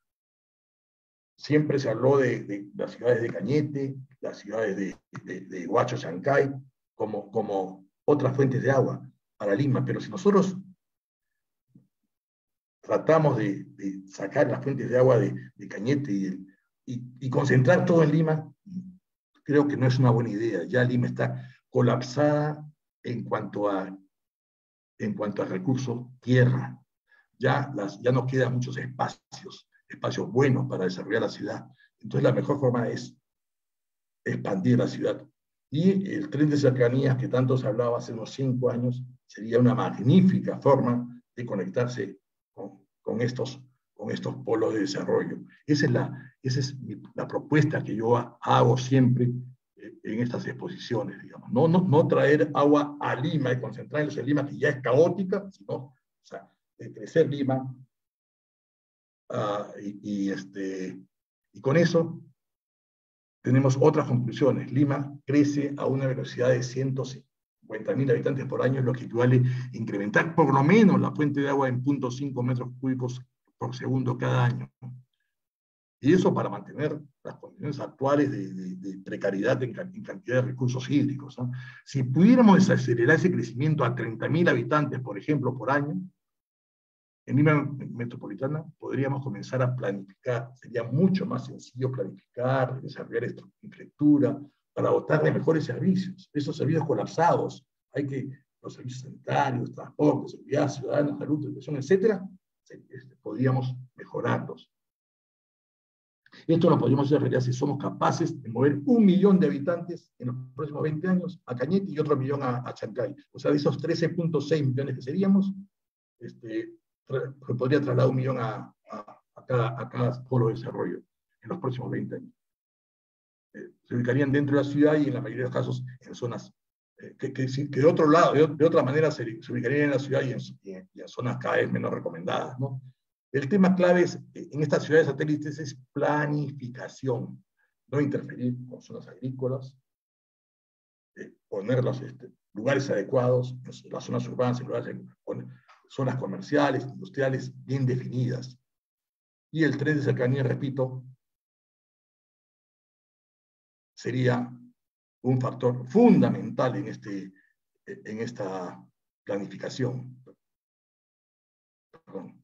Siempre se habló de las ciudades de Cañete, las ciudades de Huacho, Chancay, como otras fuentes de agua para Lima, pero si nosotros tratamos de sacar las fuentes de agua de Cañete y concentrar todo en Lima, creo que no es una buena idea. Ya Lima está colapsada en cuanto a recursos tierra. Ya no quedan muchos espacios buenos para desarrollar la ciudad. Entonces la mejor forma es expandir la ciudad. Y el tren de cercanías que tanto se hablaba hace unos 5 años sería una magnífica forma de conectarse con estos polos de desarrollo. Esa es la propuesta que yo hago siempre en estas exposiciones, digamos. No traer agua a Lima y concentrarnos en Lima, que ya es caótica, sino, o sea, crecer Lima, y con eso tenemos otras conclusiones. Lima crece a una velocidad de 150.000 habitantes por año, lo que equivale a incrementar por lo menos la fuente de agua en 0.5 metros cúbicos por segundo cada año. Y eso para mantener las condiciones actuales de precariedad en cantidad de recursos hídricos, ¿no? Si pudiéramos desacelerar ese crecimiento a 30.000 habitantes, por ejemplo, por año, en Lima metropolitana podríamos comenzar a planificar. Sería mucho más sencillo planificar, desarrollar infraestructura para dotar de mejores servicios. Esos servicios colapsados, hay que los servicios sanitarios, transporte, seguridad ciudadana, salud, educación, etcétera, podríamos mejorarlos. Esto lo podríamos hacer en realidad si somos capaces de mover 1 millón de habitantes en los próximos 20 años a Cañete y otro 1 millón a Chancay. O sea, de esos 13.6 millones que seríamos, se podría trasladar 1 millón a cada polo de desarrollo en los próximos 20 años. Se ubicarían dentro de la ciudad y en la mayoría de los casos en zonas que de otro lado, de otra manera se ubicarían en la ciudad y en zonas cada vez menos recomendadas, ¿no? El tema clave es, en estas ciudades satélites es planificación, no interferir con zonas agrícolas, poner los lugares adecuados, las zonas urbanas, zonas comerciales, industriales bien definidas. Y el tren de cercanía, repito, sería un factor fundamental en esta planificación. Perdón.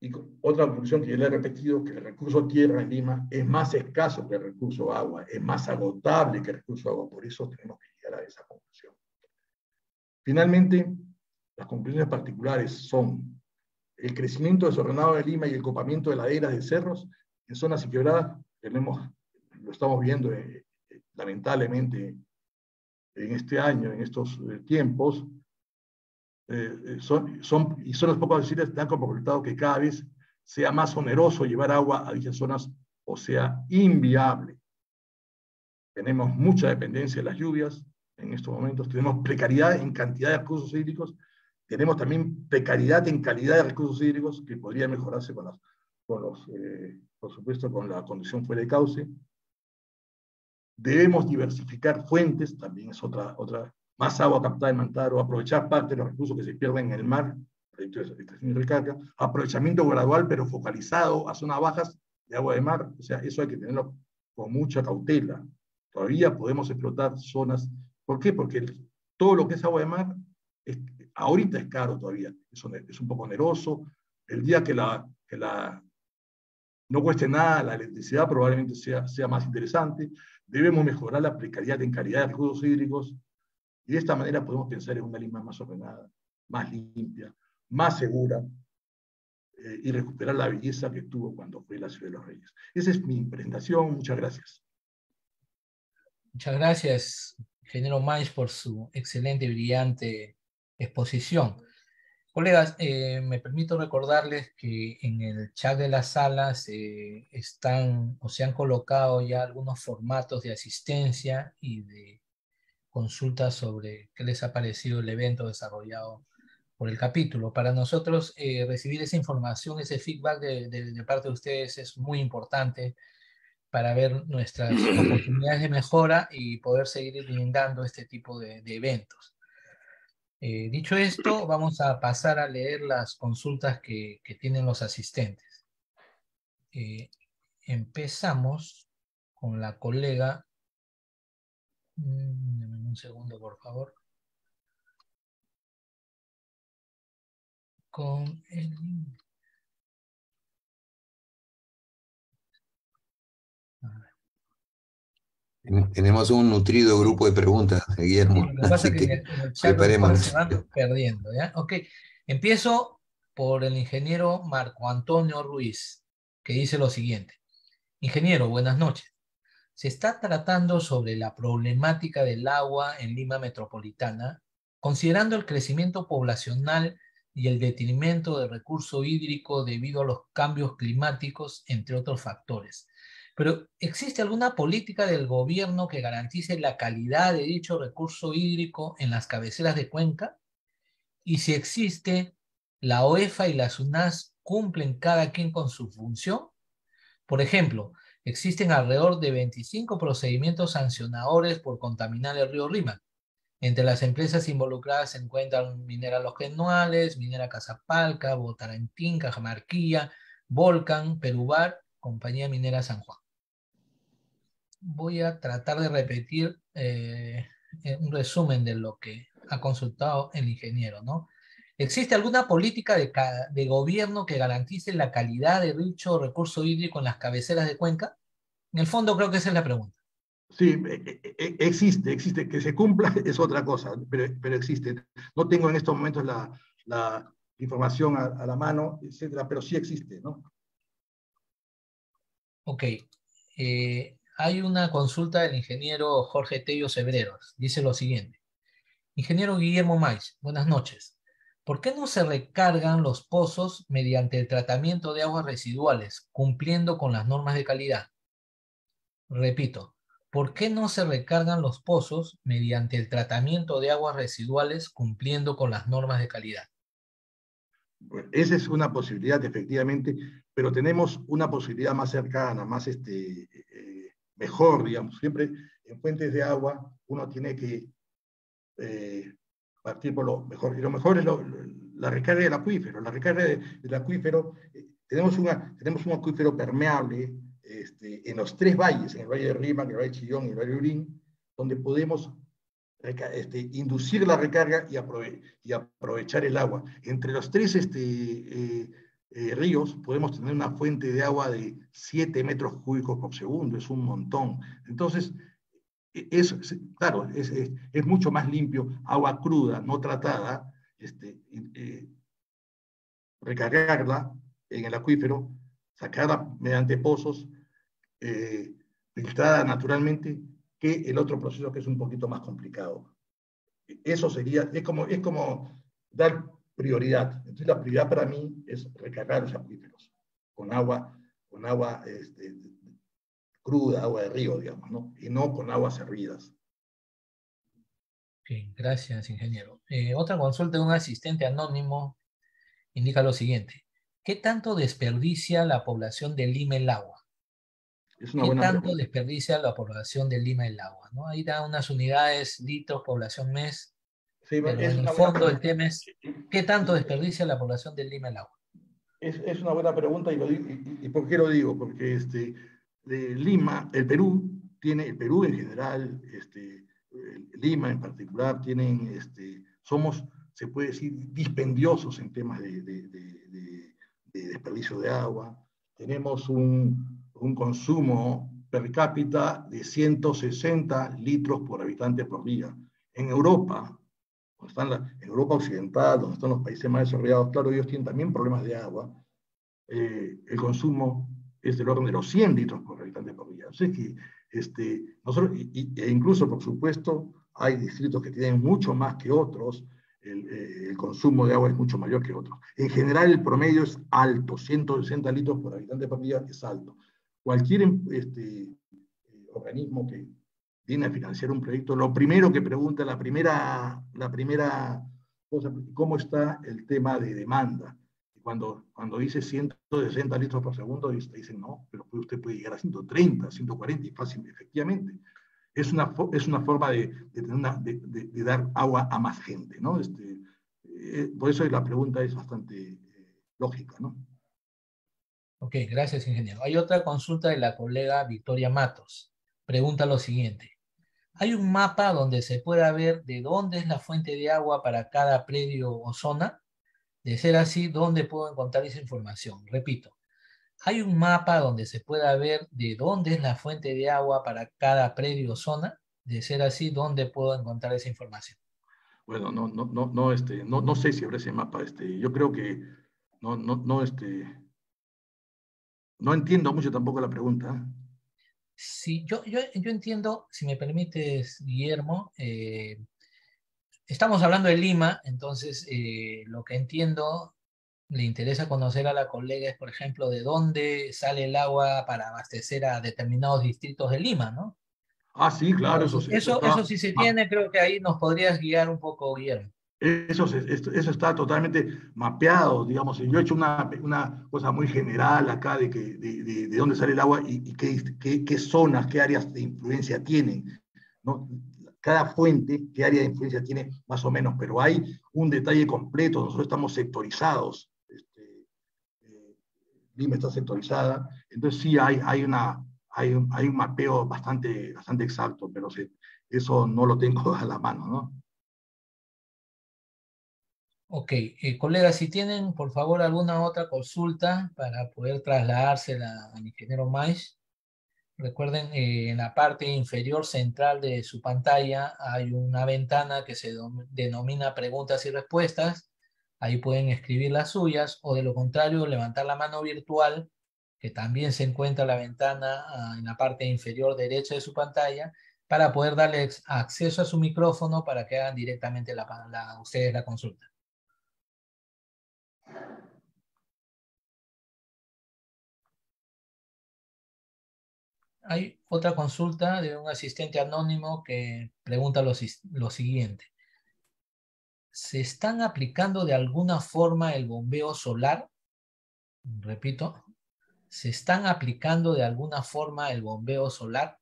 Y otra conclusión que yo le he repetido, que el recurso tierra en Lima es más escaso que el recurso agua, es más agotable que el recurso agua, por eso tenemos que llegar a esa conclusión. Finalmente, las conclusiones particulares son el crecimiento desordenado de Lima y el copamiento de laderas de cerros en zonas y quebradas, lo estamos viendo lamentablemente en este año, en estos tiempos. Y zonas poco accesibles están como resultado que cada vez sea más oneroso llevar agua a dichas zonas o sea inviable. Tenemos mucha dependencia de las lluvias en estos momentos, tenemos precariedad en cantidad de recursos hídricos, tenemos también precariedad en calidad de recursos hídricos que podría mejorarse por supuesto, con la condición fuera de cauce. Debemos diversificar fuentes, también es otra más agua captada en Mantaro, aprovechar parte de los recursos que se pierden en el mar, proyectos de extracción y recarga, aprovechamiento gradual pero focalizado a zonas bajas de agua de mar, o sea, eso hay que tenerlo con mucha cautela. Todavía podemos explotar zonas, ¿por qué? Porque todo lo que es agua de mar, ahorita es caro todavía, es un poco oneroso. El día que no cueste nada la electricidad probablemente sea más interesante. Debemos mejorar la precariedad en calidad de recursos hídricos, y de esta manera podemos pensar en una Lima más ordenada, más limpia, más segura, y recuperar la belleza que tuvo cuando fue la Ciudad de los Reyes. Esa es mi presentación, muchas gracias. Muchas gracias, ingeniero Maish, por su excelente y brillante exposición. Colegas, me permito recordarles que en el chat de las salas se han colocado ya algunos formatos de asistencia y de consultas sobre qué les ha parecido el evento desarrollado por el capítulo. Para nosotros recibir esa información, ese feedback de parte de ustedes es muy importante para ver nuestras oportunidades de mejora y poder seguir brindando este tipo de eventos. Dicho esto, vamos a pasar a leer las consultas que tienen los asistentes. Empezamos con la colega. Dame un segundo, por favor. Con el... Tenemos un nutrido grupo de preguntas, Guillermo. Lo que pasa es que el chat se van perdiendo, ¿ya? Ok, empiezo por el ingeniero Marco Antonio Ruiz, que dice lo siguiente. Ingeniero, buenas noches. ¿Se está tratando sobre la problemática del agua en Lima metropolitana, considerando el crecimiento poblacional y el detrimento del recurso hídrico debido a los cambios climáticos, entre otros factores? Pero ¿existe alguna política del gobierno que garantice la calidad de dicho recurso hídrico en las cabeceras de cuenca? Y si existe, ¿la OEFA y la SUNAS cumplen cada quien con su función? Por ejemplo, existen alrededor de 25 procedimientos sancionadores por contaminar el río Rímac. Entre las empresas involucradas se encuentran Minera Los Quenuales, Minera Casapalca, Botarantín, Cajamarquilla, Volcán, Perubar, Compañía Minera San Juan. Voy a tratar de repetir un resumen de lo que ha consultado el ingeniero, ¿no? ¿Existe alguna política de gobierno que garantice la calidad de dicho recurso hídrico en las cabeceras de cuenca? En el fondo creo que esa es la pregunta. Sí, existe. Que se cumpla es otra cosa, pero existe. No tengo en estos momentos la información a la mano, etcétera, pero sí existe, ¿no? Ok. Hay una consulta del ingeniero Jorge Tello Cebreros. Dice lo siguiente. Ingeniero Guillermo Maish, buenas noches. ¿Por qué no se recargan los pozos mediante el tratamiento de aguas residuales, cumpliendo con las normas de calidad? Repito, ¿por qué no se recargan los pozos mediante el tratamiento de aguas residuales, cumpliendo con las normas de calidad? Bueno, esa es una posibilidad, efectivamente, pero tenemos una posibilidad más cercana, más mejor, digamos. Siempre en fuentes de agua uno tiene que... partir por lo mejor, y lo mejor es la recarga del acuífero. La recarga del acuífero, tenemos un acuífero permeable en los tres valles, en el Valle de Rímac, en el Valle de Chillón y el Valle de Lurín, donde podemos inducir la recarga y aprovechar el agua. Entre los tres ríos podemos tener una fuente de agua de 7 metros cúbicos por segundo, es un montón. Entonces, claro, es mucho más limpio, agua cruda, no tratada, recargarla en el acuífero, sacarla mediante pozos, filtrada naturalmente, que el otro proceso que es un poquito más complicado. Eso sería, es como dar prioridad. Entonces la prioridad para mí es recargar los acuíferos con agua cruda, agua de río, digamos, ¿no? Y no con aguas hervidas. Okay, gracias, ingeniero. Otra consulta de un asistente anónimo indica lo siguiente. ¿Qué tanto desperdicia la población de Lima el agua? Es una buena pregunta. ¿Qué tanto desperdicia la población de Lima el agua? ¿No? Ahí da unas unidades, litros, población mes. Sí, pero en el fondo el tema es ¿qué tanto desperdicia la población de Lima el agua? Es una buena pregunta, y ¿por qué lo digo? Porque de Lima, el Perú en general, Lima en particular, somos, se puede decir, dispendiosos en temas de desperdicio de agua. Tenemos un consumo per cápita de 160 litros por habitante por día. En Europa, en Europa Occidental, donde están los países más desarrollados, claro, ellos tienen también problemas de agua. El consumo es del orden de los 100 litros por habitante por día. O sea que nosotros, e incluso, por supuesto, hay distritos que tienen mucho más que otros, el consumo de agua es mucho mayor que otros. En general, el promedio es alto, 160 litros por habitante por día es alto. Cualquier organismo que viene a financiar un proyecto, lo primero que pregunta, la primera cosa, ¿cómo está el tema de demanda? Cuando dice 160 litros por segundo, dicen, no, pero usted puede llegar a 130, 140, y fácil, efectivamente. Es una forma de dar agua a más gente, ¿no? Por eso la pregunta es bastante lógica, ¿no? Ok, gracias, ingeniero. Hay otra consulta de la colega Victoria Matos. Pregunta lo siguiente. ¿Hay un mapa donde se pueda ver de dónde es la fuente de agua para cada predio o zona? De ser así, ¿dónde puedo encontrar esa información? Repito, ¿hay un mapa donde se pueda ver de dónde es la fuente de agua para cada predio o zona? De ser así, ¿dónde puedo encontrar esa información? Bueno, no sé si habrá ese mapa. Yo creo que no entiendo mucho tampoco la pregunta. Sí, yo entiendo, si me permites, Guillermo, estamos hablando de Lima, entonces lo que entiendo le interesa conocer a la colega es, por ejemplo, de dónde sale el agua para abastecer a determinados distritos de Lima, ¿no? Ah, sí, claro, eso sí. Eso sí se tiene, creo que ahí nos podrías guiar un poco, Guillermo. Eso está totalmente mapeado, digamos. Yo he hecho una cosa muy general acá de, de dónde sale el agua y qué zonas, qué áreas de influencia tienen, ¿no? Cada fuente, qué área de influencia tiene más o menos, pero hay un detalle completo. Nosotros estamos sectorizados. Lima está sectorizada, entonces sí hay un mapeo bastante exacto, pero sí, eso no lo tengo a la mano, ¿no? Ok, colegas, si tienen, por favor, alguna otra consulta para poder trasladársela al ingeniero Maish, recuerden, en la parte inferior central de su pantalla hay una ventana que se denomina preguntas y respuestas. Ahí pueden escribir las suyas o, de lo contrario, levantar la mano virtual, que también se encuentra la ventana en la parte inferior derecha de su pantalla, para poder darle acceso a su micrófono para que hagan directamente ustedes la consulta. Hay otra consulta de un asistente anónimo que pregunta lo siguiente. ¿Se están aplicando de alguna forma el bombeo solar? Repito, ¿se están aplicando de alguna forma el bombeo solar?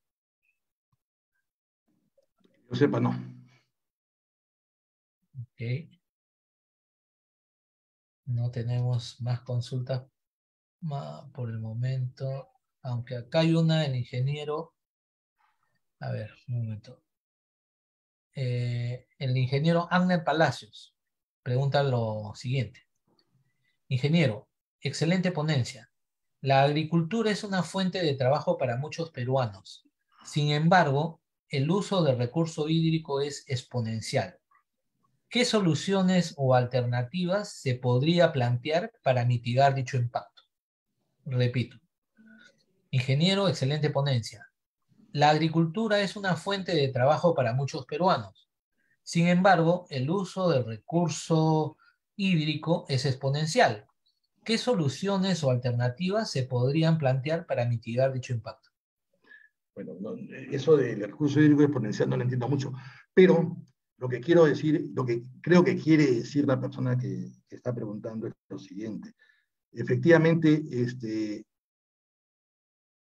Yo sepa, no. Ok. No tenemos más consultas por el momento. Aunque acá hay una, el ingeniero. A ver, un momento. El ingeniero Agner Palacios pregunta lo siguiente. Ingeniero, excelente ponencia. La agricultura es una fuente de trabajo para muchos peruanos. Sin embargo, el uso del recurso hídrico es exponencial. ¿Qué soluciones o alternativas se podría plantear para mitigar dicho impacto? Repito. Ingeniero, excelente ponencia. La agricultura es una fuente de trabajo para muchos peruanos. Sin embargo, el uso del recurso hídrico es exponencial. ¿Qué soluciones o alternativas se podrían plantear para mitigar dicho impacto? Bueno, no, eso del recurso hídrico exponencial no lo entiendo mucho, pero lo que quiero decir, lo que creo que quiere decir la persona que está preguntando es lo siguiente. Efectivamente,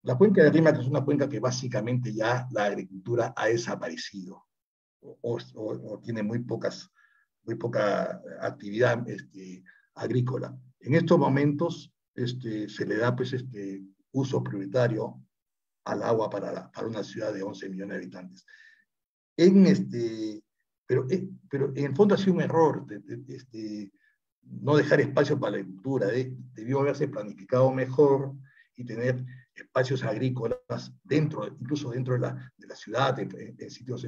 la cuenca de Rímac es una cuenca que básicamente ya la agricultura ha desaparecido o tiene muy poca actividad agrícola. En estos momentos se le da pues, uso prioritario al agua para una ciudad de 11 millones de habitantes. Pero en el fondo ha sido un error no dejar espacio para la agricultura. Debió haberse planificado mejor y tener espacios agrícolas dentro, incluso dentro de la ciudad, en sitios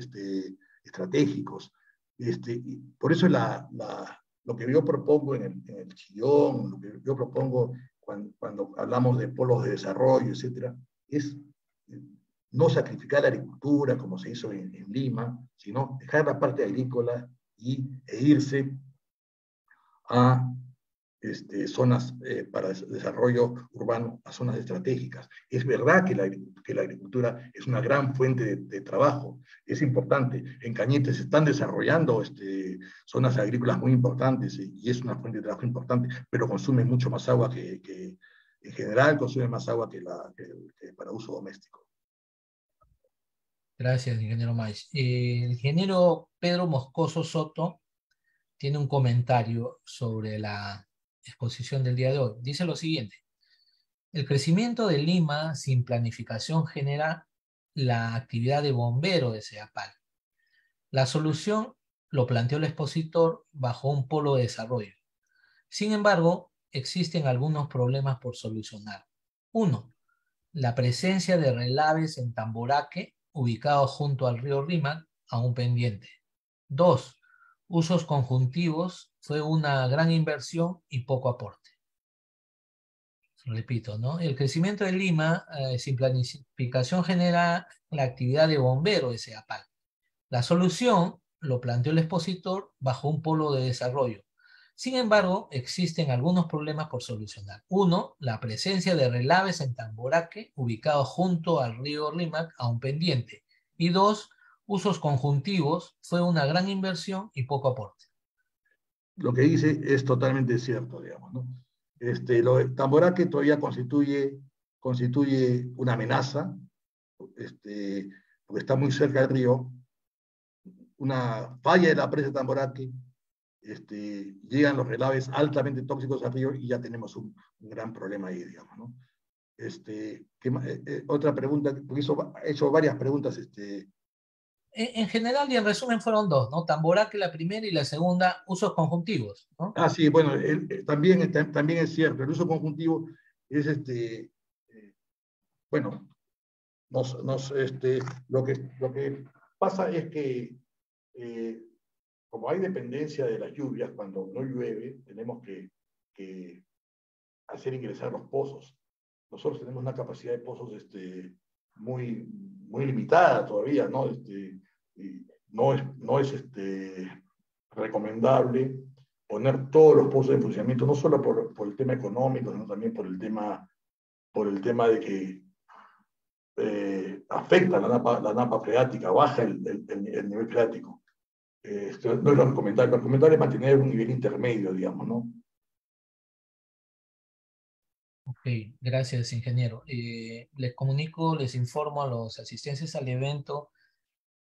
estratégicos. Y por eso lo que yo propongo en el Chillón, lo que yo propongo cuando hablamos de polos de desarrollo, etcétera, es no sacrificar la agricultura como se hizo en Lima, sino dejar la parte agrícola e irse a zonas para desarrollo urbano, a zonas estratégicas. Es verdad que la agricultura es una gran fuente de trabajo, es importante. En Cañete se están desarrollando zonas agrícolas muy importantes y es una fuente de trabajo importante, pero consume mucho más agua que en general consume más agua que para uso doméstico. Gracias, ingeniero Maish. El ingeniero Pedro Moscoso Soto tiene un comentario sobre la exposición del día de hoy. Dice lo siguiente: el crecimiento de Lima sin planificación genera la actividad de bombero de SEDAPAL. La solución lo planteó el expositor bajo un polo de desarrollo. Sin embargo, existen algunos problemas por solucionar. 1. La presencia de relaves en Tamboraque, ubicados junto al río Rímac, aún pendiente. 2. Usos conjuntivos, fue una gran inversión y poco aporte. Repito, ¿no? El crecimiento de Lima sin planificación genera la actividad de bombero de SEDAPAL. La solución lo planteó el expositor bajo un polo de desarrollo. Sin embargo, existen algunos problemas por solucionar. Uno, la presencia de relaves en Tamboraque, ubicado junto al río Rímac, a un pendiente. Y dos, usos conjuntivos, fue una gran inversión y poco aporte. Lo que dice es totalmente cierto, digamos, ¿no? Tamboraque todavía constituye una amenaza, porque está muy cerca del río. Una falla de la presa de Tamboraque, llegan los relaves altamente tóxicos al río y ya tenemos un gran problema ahí, digamos, ¿no? Otra pregunta, porque he hecho varias preguntas. En general y en resumen fueron dos, ¿no? Tamboraque la primera y la segunda, usos conjuntivos, ¿no? Ah, sí, bueno, también es cierto, el uso conjuntivo es bueno, lo que pasa es que como hay dependencia de las lluvias, cuando no llueve tenemos que hacer ingresar los pozos. Nosotros tenemos una capacidad de pozos muy limitada todavía, ¿no? No es recomendable poner todos los pozos en funcionamiento, no solo por el tema económico, sino también por el tema de que afecta la napa freática, baja el nivel freático. No es lo recomendable es mantener un nivel intermedio, digamos, ¿no? Ok, gracias, ingeniero. Les informo a los asistentes al evento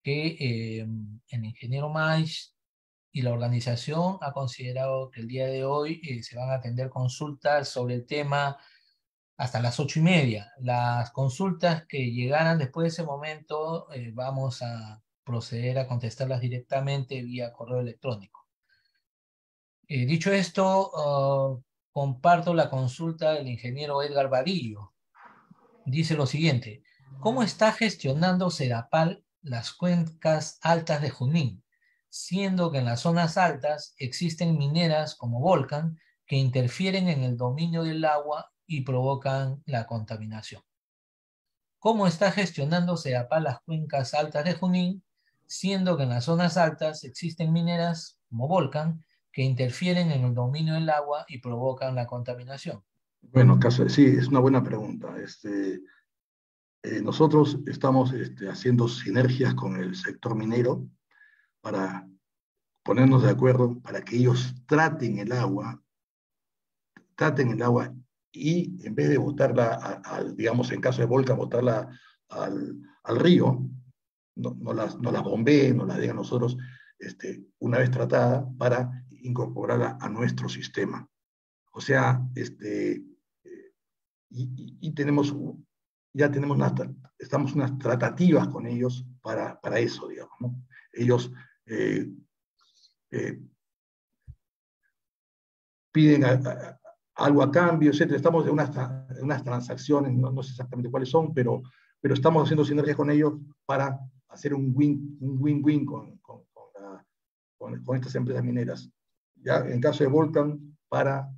que el ingeniero Maish y la organización ha considerado que el día de hoy se van a atender consultas sobre el tema hasta las 8:30. Las consultas que llegaran después de ese momento vamos a proceder a contestarlas directamente vía correo electrónico. Dicho esto, comparto la consulta del ingeniero Edgar Vadillo. Dice lo siguiente: ¿cómo está gestionando SEDAPAL las cuencas altas de Junín, siendo que en las zonas altas existen mineras como Volcán que interfieren en el dominio del agua y provocan la contaminación? ¿Cómo está gestionando SEDAPAL las cuencas altas de Junín, siendo que en las zonas altas existen mineras como Volcán que interfieren en el dominio del agua y provocan la contaminación? Bueno, sí, es una buena pregunta. Nosotros estamos haciendo sinergias con el sector minero para ponernos de acuerdo para que ellos traten el agua y en vez de botarla, digamos, en caso de Volcán, botarla al río, no la bombeen, no la den a nosotros, una vez tratada, para incorporarla a nuestro sistema. O sea, estamos unas tratativas con ellos para eso, digamos, ¿no? Ellos piden algo a cambio, etcétera. Estamos en unas transacciones, no sé exactamente cuáles son, pero estamos haciendo sinergias con ellos para hacer un win-win con estas empresas mineras. Ya en caso de Volcán, para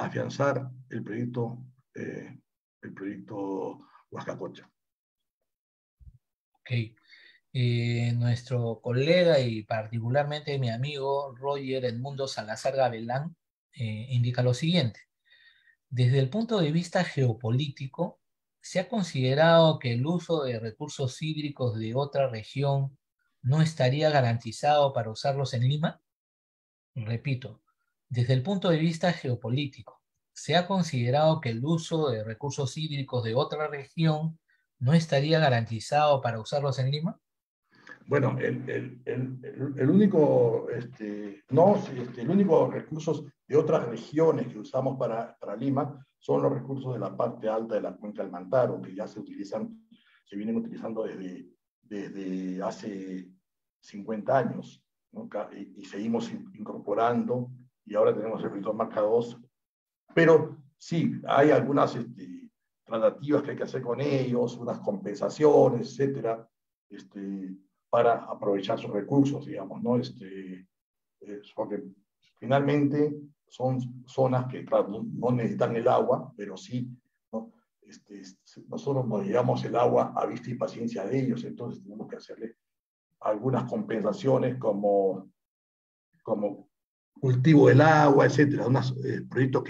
afianzar el proyecto Huascacocha. Okay. Nuestro colega y particularmente mi amigo Roger Edmundo Salazar Gabelán indica lo siguiente: desde el punto de vista geopolítico, ¿se ha considerado que el uso de recursos hídricos de otra región no estaría garantizado para usarlos en Lima? Repito, desde el punto de vista geopolítico, ¿se ha considerado que el uso de recursos hídricos de otra región no estaría garantizado para usarlos en Lima? Bueno, el único recursos de otras regiones que usamos para Lima son los recursos de la parte alta de la cuenca del Mantaro, que ya se vienen utilizando desde hace 50 años, ¿no? Y seguimos incorporando, y ahora tenemos el proyecto Marca 2, pero sí, hay algunas tratativas que hay que hacer con ellos, unas compensaciones, etcétera, para aprovechar sus recursos, digamos, ¿no? Porque finalmente son zonas que, claro, no necesitan el agua, pero sí, ¿no? Nosotros nos llevamos el agua a vista y paciencia de ellos, entonces tenemos que hacerle algunas compensaciones como como cultivo del agua, etcétera, unos proyectos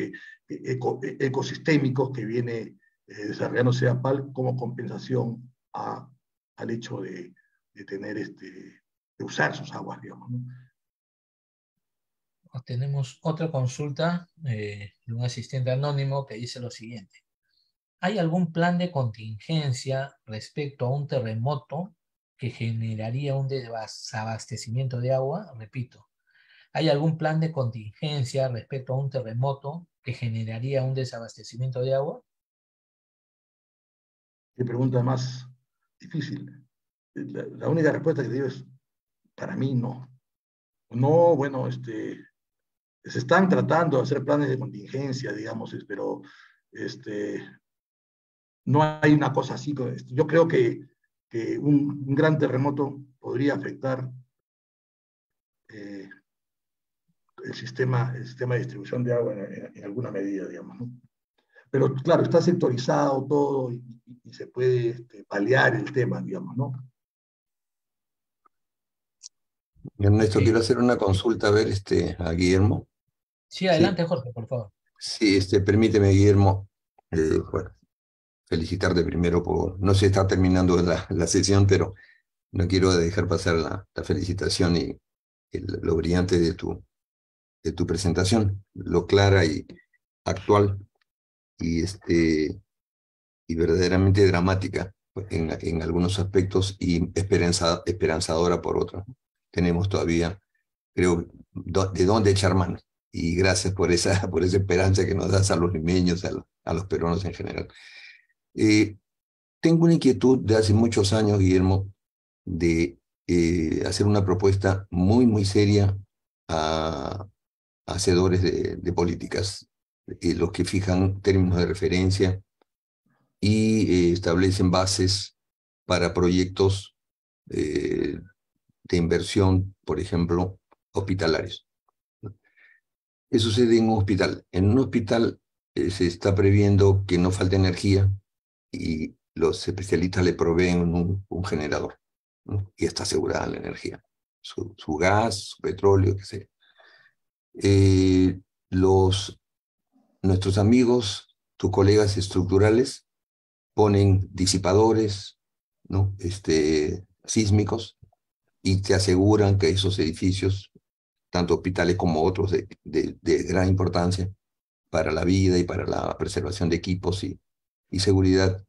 ecosistémicos que viene desarrollando SEDAPAL como compensación al hecho de usar sus aguas, digamos, ¿no? Tenemos otra consulta de un asistente anónimo que dice lo siguiente. ¿Hay algún plan de contingencia respecto a un terremoto que generaría un desabastecimiento de agua? Repito, ¿hay algún plan de contingencia respecto a un terremoto que generaría un desabastecimiento de agua? Qué pregunta más difícil. La única respuesta que te digo es, para mí, no. No, bueno, se están tratando de hacer planes de contingencia, digamos, pero no hay una cosa así. Yo creo que un gran terremoto podría afectar el sistema de distribución de agua en alguna medida, digamos, ¿no? Pero claro, está sectorizado todo y se puede paliar el tema, digamos, ¿no? Ernesto, sí. Quiero hacer una consulta, a ver, a Guillermo. Sí, adelante, sí. Jorge, por favor. Sí, permíteme, Guillermo, bueno, felicitarte primero por... No sé, está terminando la sesión, pero no quiero dejar pasar la felicitación y lo brillante de tu presentación, lo clara y actual y verdaderamente dramática en algunos aspectos y esperanzadora por otros. Tenemos todavía, creo, de dónde echar mano. Y gracias por esa esperanza que nos das a los limeños, a los peruanos en general. Tengo una inquietud de hace muchos años, Guillermo, de hacer una propuesta muy, muy seria a hacedores de políticas, los que fijan términos de referencia y establecen bases para proyectos de inversión, por ejemplo, hospitalarios. ¿Qué sucede en un hospital? En un hospital se está previendo que no falte energía y los especialistas le proveen un generador, ¿no? Y está asegurada la energía, su gas, su petróleo, qué sé. Nuestros amigos, tus colegas estructurales, ponen disipadores, ¿no? Sísmicos, y te aseguran que esos edificios, tanto hospitales como otros de gran importancia para la vida y para la preservación de equipos y seguridad,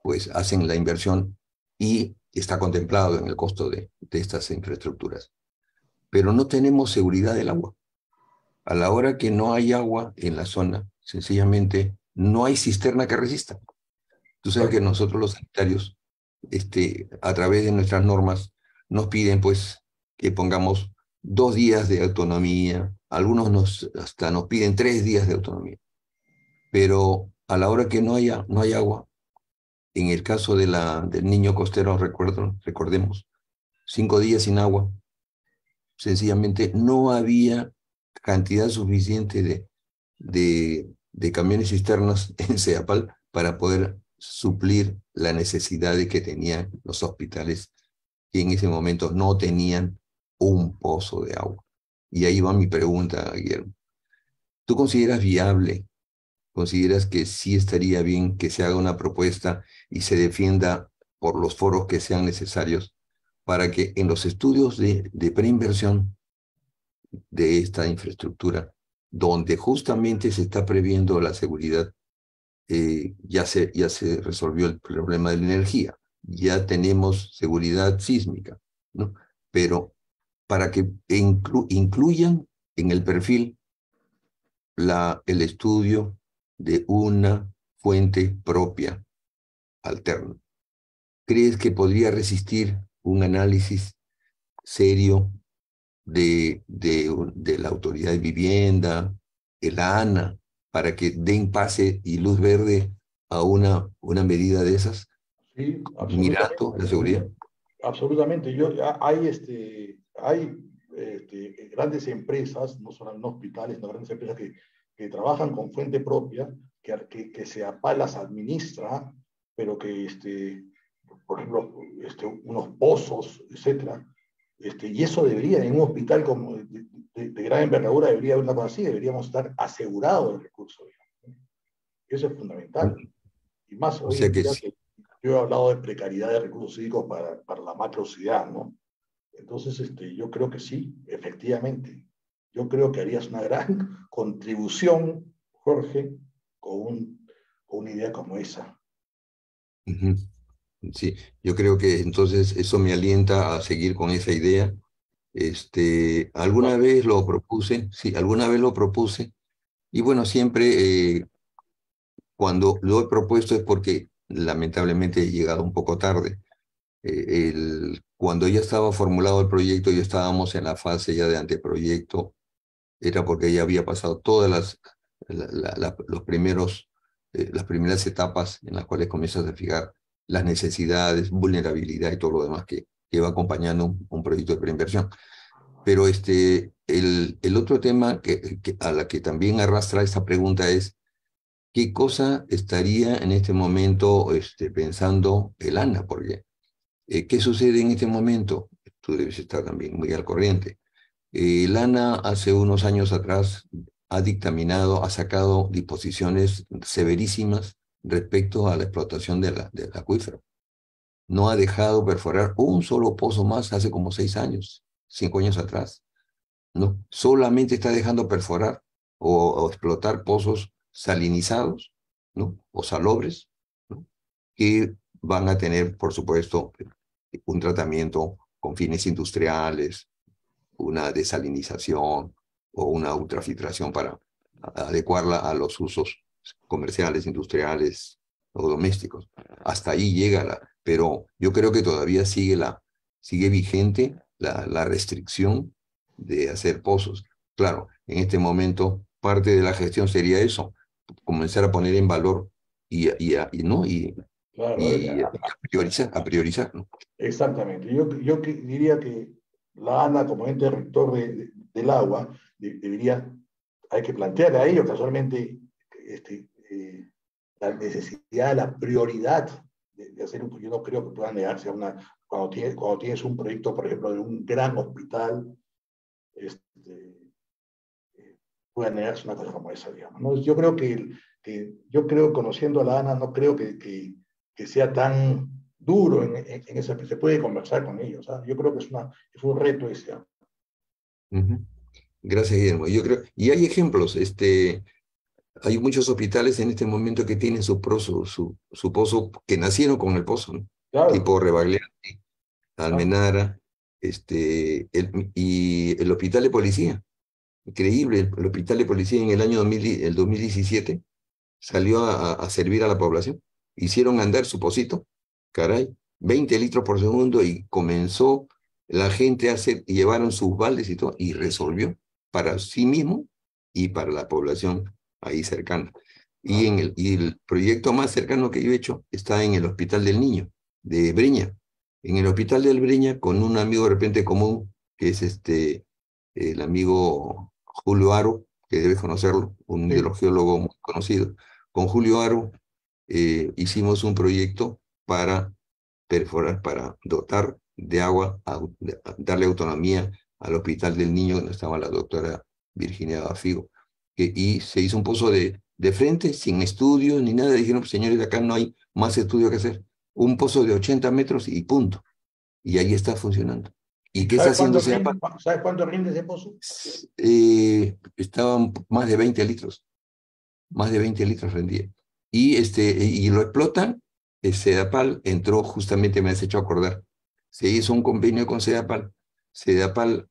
pues hacen la inversión y está contemplado en el costo de estas infraestructuras. Pero no tenemos seguridad del agua. A la hora que no hay agua en la zona, sencillamente no hay cisterna que resista. Tú sabes que nosotros los sanitarios, a través de nuestras normas, nos piden pues que pongamos 2 días de autonomía, algunos hasta nos piden 3 días de autonomía. Pero a la hora que no hay agua, en el caso del niño costero, recordemos, 5 días sin agua, sencillamente no había cantidad suficiente de camiones cisternas en SEDAPAL para poder suplir la necesidad que tenían los hospitales, que en ese momento no tenían un pozo de agua. Y ahí va mi pregunta, Guillermo. ¿Tú consideras viable? ¿Consideras que sí estaría bien que se haga una propuesta y se defienda por los foros que sean necesarios para que en los estudios de preinversión de esta infraestructura, donde justamente se está previendo la seguridad, ya se resolvió el problema de la energía, ya tenemos seguridad sísmica, ¿no? Pero para que incluyan en el perfil el estudio de una fuente propia alterna. ¿Crees que podría resistir un análisis serio de la autoridad de vivienda, el ANA, para que den pase y luz verde a una medida de esas? Sí, mirando la seguridad. Absolutamente. Hay grandes empresas, no solamente hospitales, sino grandes empresas que trabajan con fuente propia, que SEDAPAL las administra, pero que, por ejemplo, unos pozos, etcétera, y eso debería, en un hospital como de gran envergadura debería haberla conocido, deberíamos estar asegurados del recurso, digamos. Eso es fundamental. Y más hoy, o sea, que sí. Yo he hablado de precariedad de recursos hídricos para la macrocidad, ¿no? Entonces, yo creo que sí, efectivamente. Yo creo que harías una gran contribución, Jorge, con una idea como esa. Sí, yo creo que entonces eso me alienta a seguir con esa idea. Alguna vez lo propuse, sí, alguna vez lo propuse, y bueno, siempre cuando lo he propuesto es porque lamentablemente he llegado un poco tarde. Cuando ya estaba formulado el proyecto, ya estábamos en la fase ya de anteproyecto, era porque ya había pasado todas las primeras etapas en las cuales comienzas a fijar las necesidades, vulnerabilidad y todo lo demás que va acompañando un proyecto de preinversión. Pero el otro tema a la que también arrastra esta pregunta es, ¿qué cosa estaría en este momento pensando el ANA? Porque, ¿qué sucede en este momento? Tú debes estar también muy al corriente. El ANA hace unos años atrás ha dictaminado, ha sacado disposiciones severísimas respecto a la explotación del acuífero. No ha dejado perforar un solo pozo más hace como 6 años, 5 años atrás. No, solamente está dejando perforar o explotar pozos salinizados, ¿no? O salobres, ¿no? Que van a tener, por supuesto, un tratamiento con fines industriales, una desalinización o una ultrafiltración para adecuarla a los usos comerciales, industriales o domésticos. Hasta ahí llega pero yo creo que todavía sigue vigente la restricción de hacer pozos. Claro, en este momento parte de la gestión sería eso, comenzar a poner en valor y a priorizar, ¿no? Exactamente. Yo diría que la ANA, como ente rector del agua, hay que plantear a ellos casualmente la necesidad, la prioridad de hacer un... Yo no creo que puedan negarse a una... Cuando tienes un proyecto, por ejemplo, de un gran hospital, puedan negarse una cosa como esa, digamos, ¿no? Yo creo que conociendo a la ANA, no creo que sea tan duro en ese... Se puede conversar con ellos, ¿sabes? Yo creo que es un reto ese. Uh-huh. Gracias, Guillermo. Yo creo, y hay ejemplos, hay muchos hospitales en este momento que tienen su pozo, que nacieron con el pozo, ¿no? Claro. Tipo Rebagliati, Almenara, claro. Y el hospital de policía. Increíble, el hospital de policía en el año 2017 salió a servir a la población. Hicieron andar su pocito, caray, 20 litros por segundo, y comenzó la gente a hacer, llevaron sus baldes y todo, y resolvió para sí mismo y para la población ahí cercana. Y el proyecto más cercano que yo he hecho está en el Hospital del Niño, de Breña. En el Hospital del Breña, con un amigo de repente común, que es el amigo Julio Haro, que debes conocerlo, un sí. De los geólogos muy conocido. Con Julio Haro hicimos un proyecto para perforar, para dotar de agua, darle autonomía al Hospital del Niño, donde estaba la doctora Virginia Bafigo. Y se hizo un pozo de frente, sin estudios ni nada. Dijeron, señores, acá no hay más estudio que hacer. Un pozo de 80 metros y punto. Y ahí está funcionando. ¿Y qué está haciendo SEDAPAL? ¿Sabes cuánto rinde ese pozo? Estaban más de 20 litros. Más de 20 litros rendía. Y, y lo explotan. SEDAPAL entró, justamente me has hecho acordar. Se hizo un convenio con SEDAPAL. SEDAPAL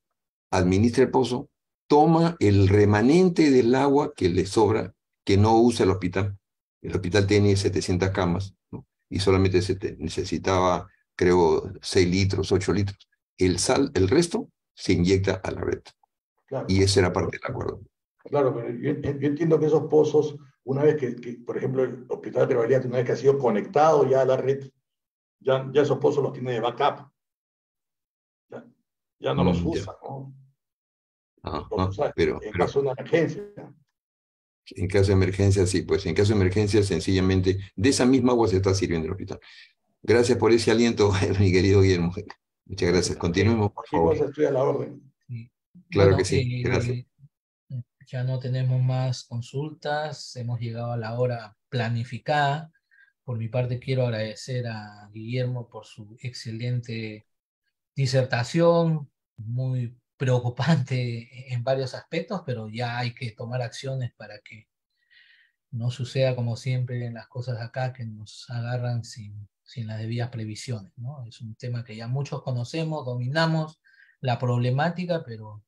administra el pozo, toma el remanente del agua que le sobra, que no usa el hospital. El hospital tiene 700 camas, ¿no? Y solamente se necesitaba, creo, 6 litros, 8 litros. El resto se inyecta a la red. Claro. Y esa era parte del acuerdo. Claro, pero yo entiendo que esos pozos, una vez que por ejemplo, el hospital de Revalidad, una vez que ha sido conectado ya a la red, ya esos pozos los tiene de backup. Ya no los usa, ¿no? Ajá, o sea, pero caso de una emergencia. En caso de emergencia, sí, pues en caso de emergencia, sencillamente, de esa misma agua se está sirviendo el hospital. Gracias por ese aliento, mi querido Guillermo. Muchas gracias. Continuemos, por favor. Estoy a la orden. Claro que sí, gracias. Ya no tenemos más consultas, hemos llegado a la hora planificada. Por mi parte quiero agradecer a Guillermo por su excelente disertación, muy preocupante en varios aspectos, pero ya hay que tomar acciones para que no suceda como siempre en las cosas acá, que nos agarran sin las debidas previsiones, ¿no? Es un tema que ya muchos conocemos, dominamos la problemática, pero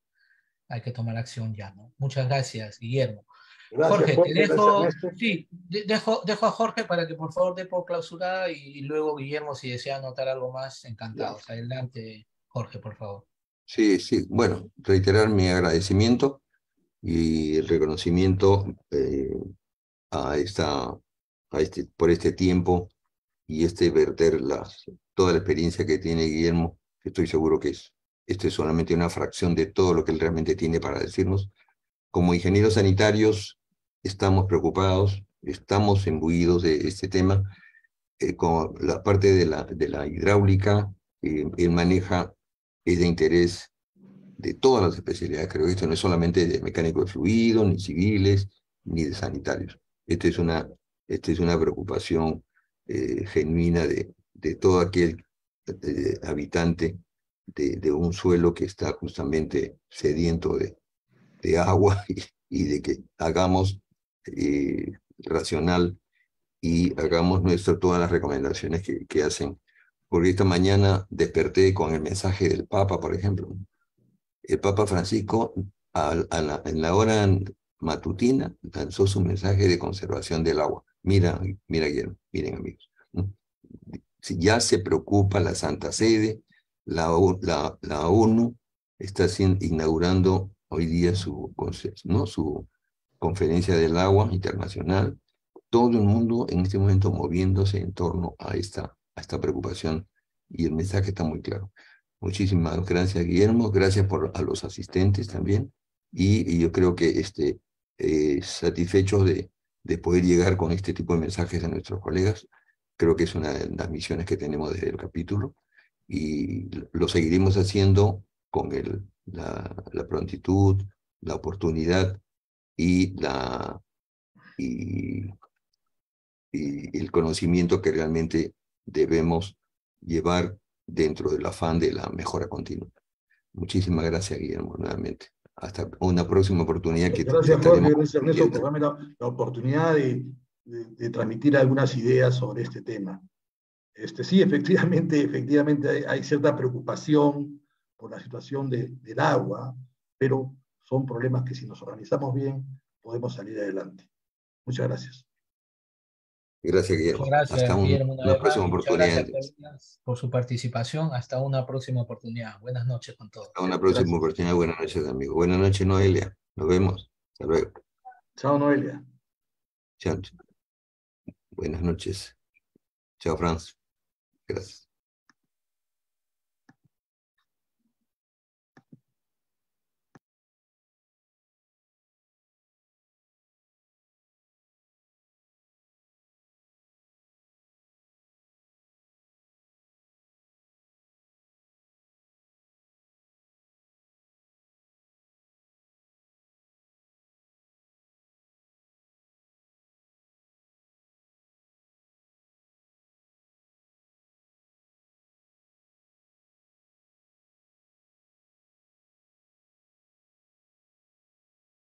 hay que tomar acción ya, ¿no? Muchas gracias, Guillermo. Gracias, Jorge, te dejo, sí, dejo a Jorge para que por favor dé por clausurada y luego Guillermo, si desea anotar algo más, encantado. Gracias. Adelante, Jorge, por favor. Sí, sí, bueno, reiterar mi agradecimiento y el reconocimiento por este tiempo y verter toda la experiencia que tiene Guillermo, que estoy seguro que es solamente una fracción de todo lo que él realmente tiene para decirnos. Como ingenieros sanitarios estamos preocupados, estamos imbuidos de este tema, con la parte de la hidráulica, él maneja, es de interés de todas las especialidades, creo que esto no es solamente de mecánico de fluidos, ni civiles, ni de sanitarios. Esta es una preocupación genuina de todo aquel habitante de un suelo que está justamente sediento de agua y de que hagamos racional y hagamos todas las recomendaciones que hacen. Porque esta mañana desperté con el mensaje del Papa, por ejemplo. El Papa Francisco en la hora matutina lanzó su mensaje de conservación del agua. Mira, Guillermo, miren, amigos. Ya se preocupa la Santa Sede, la ONU está inaugurando hoy día su conferencia del agua internacional. Todo el mundo en este momento moviéndose en torno a esta preocupación y el mensaje está muy claro. Muchísimas gracias, Guillermo. Gracias a los asistentes también. Y yo creo que satisfechos de poder llegar con este tipo de mensajes a nuestros colegas. Creo que es una de las misiones que tenemos desde el capítulo y lo seguiremos haciendo con la prontitud, la oportunidad y el conocimiento que realmente debemos llevar dentro del afán de la mejora continua. Muchísimas gracias, Guillermo, nuevamente. Hasta una próxima oportunidad. Gracias, Jorge, gracias, Ernesto, por darme la oportunidad de transmitir algunas ideas sobre este tema. Sí, efectivamente hay cierta preocupación por la situación del agua, pero son problemas que si nos organizamos bien podemos salir adelante. Muchas gracias. Gracias, Guillermo. Gracias, hasta Guillermo, una próxima oportunidad. Gracias por su participación. Hasta una próxima oportunidad. Buenas noches con todos. Hasta una próxima oportunidad. Buenas noches, amigos. Buenas noches, Noelia. Nos vemos. Hasta luego. Chao, Noelia. Chao. Buenas noches. Chao, Franz. Gracias.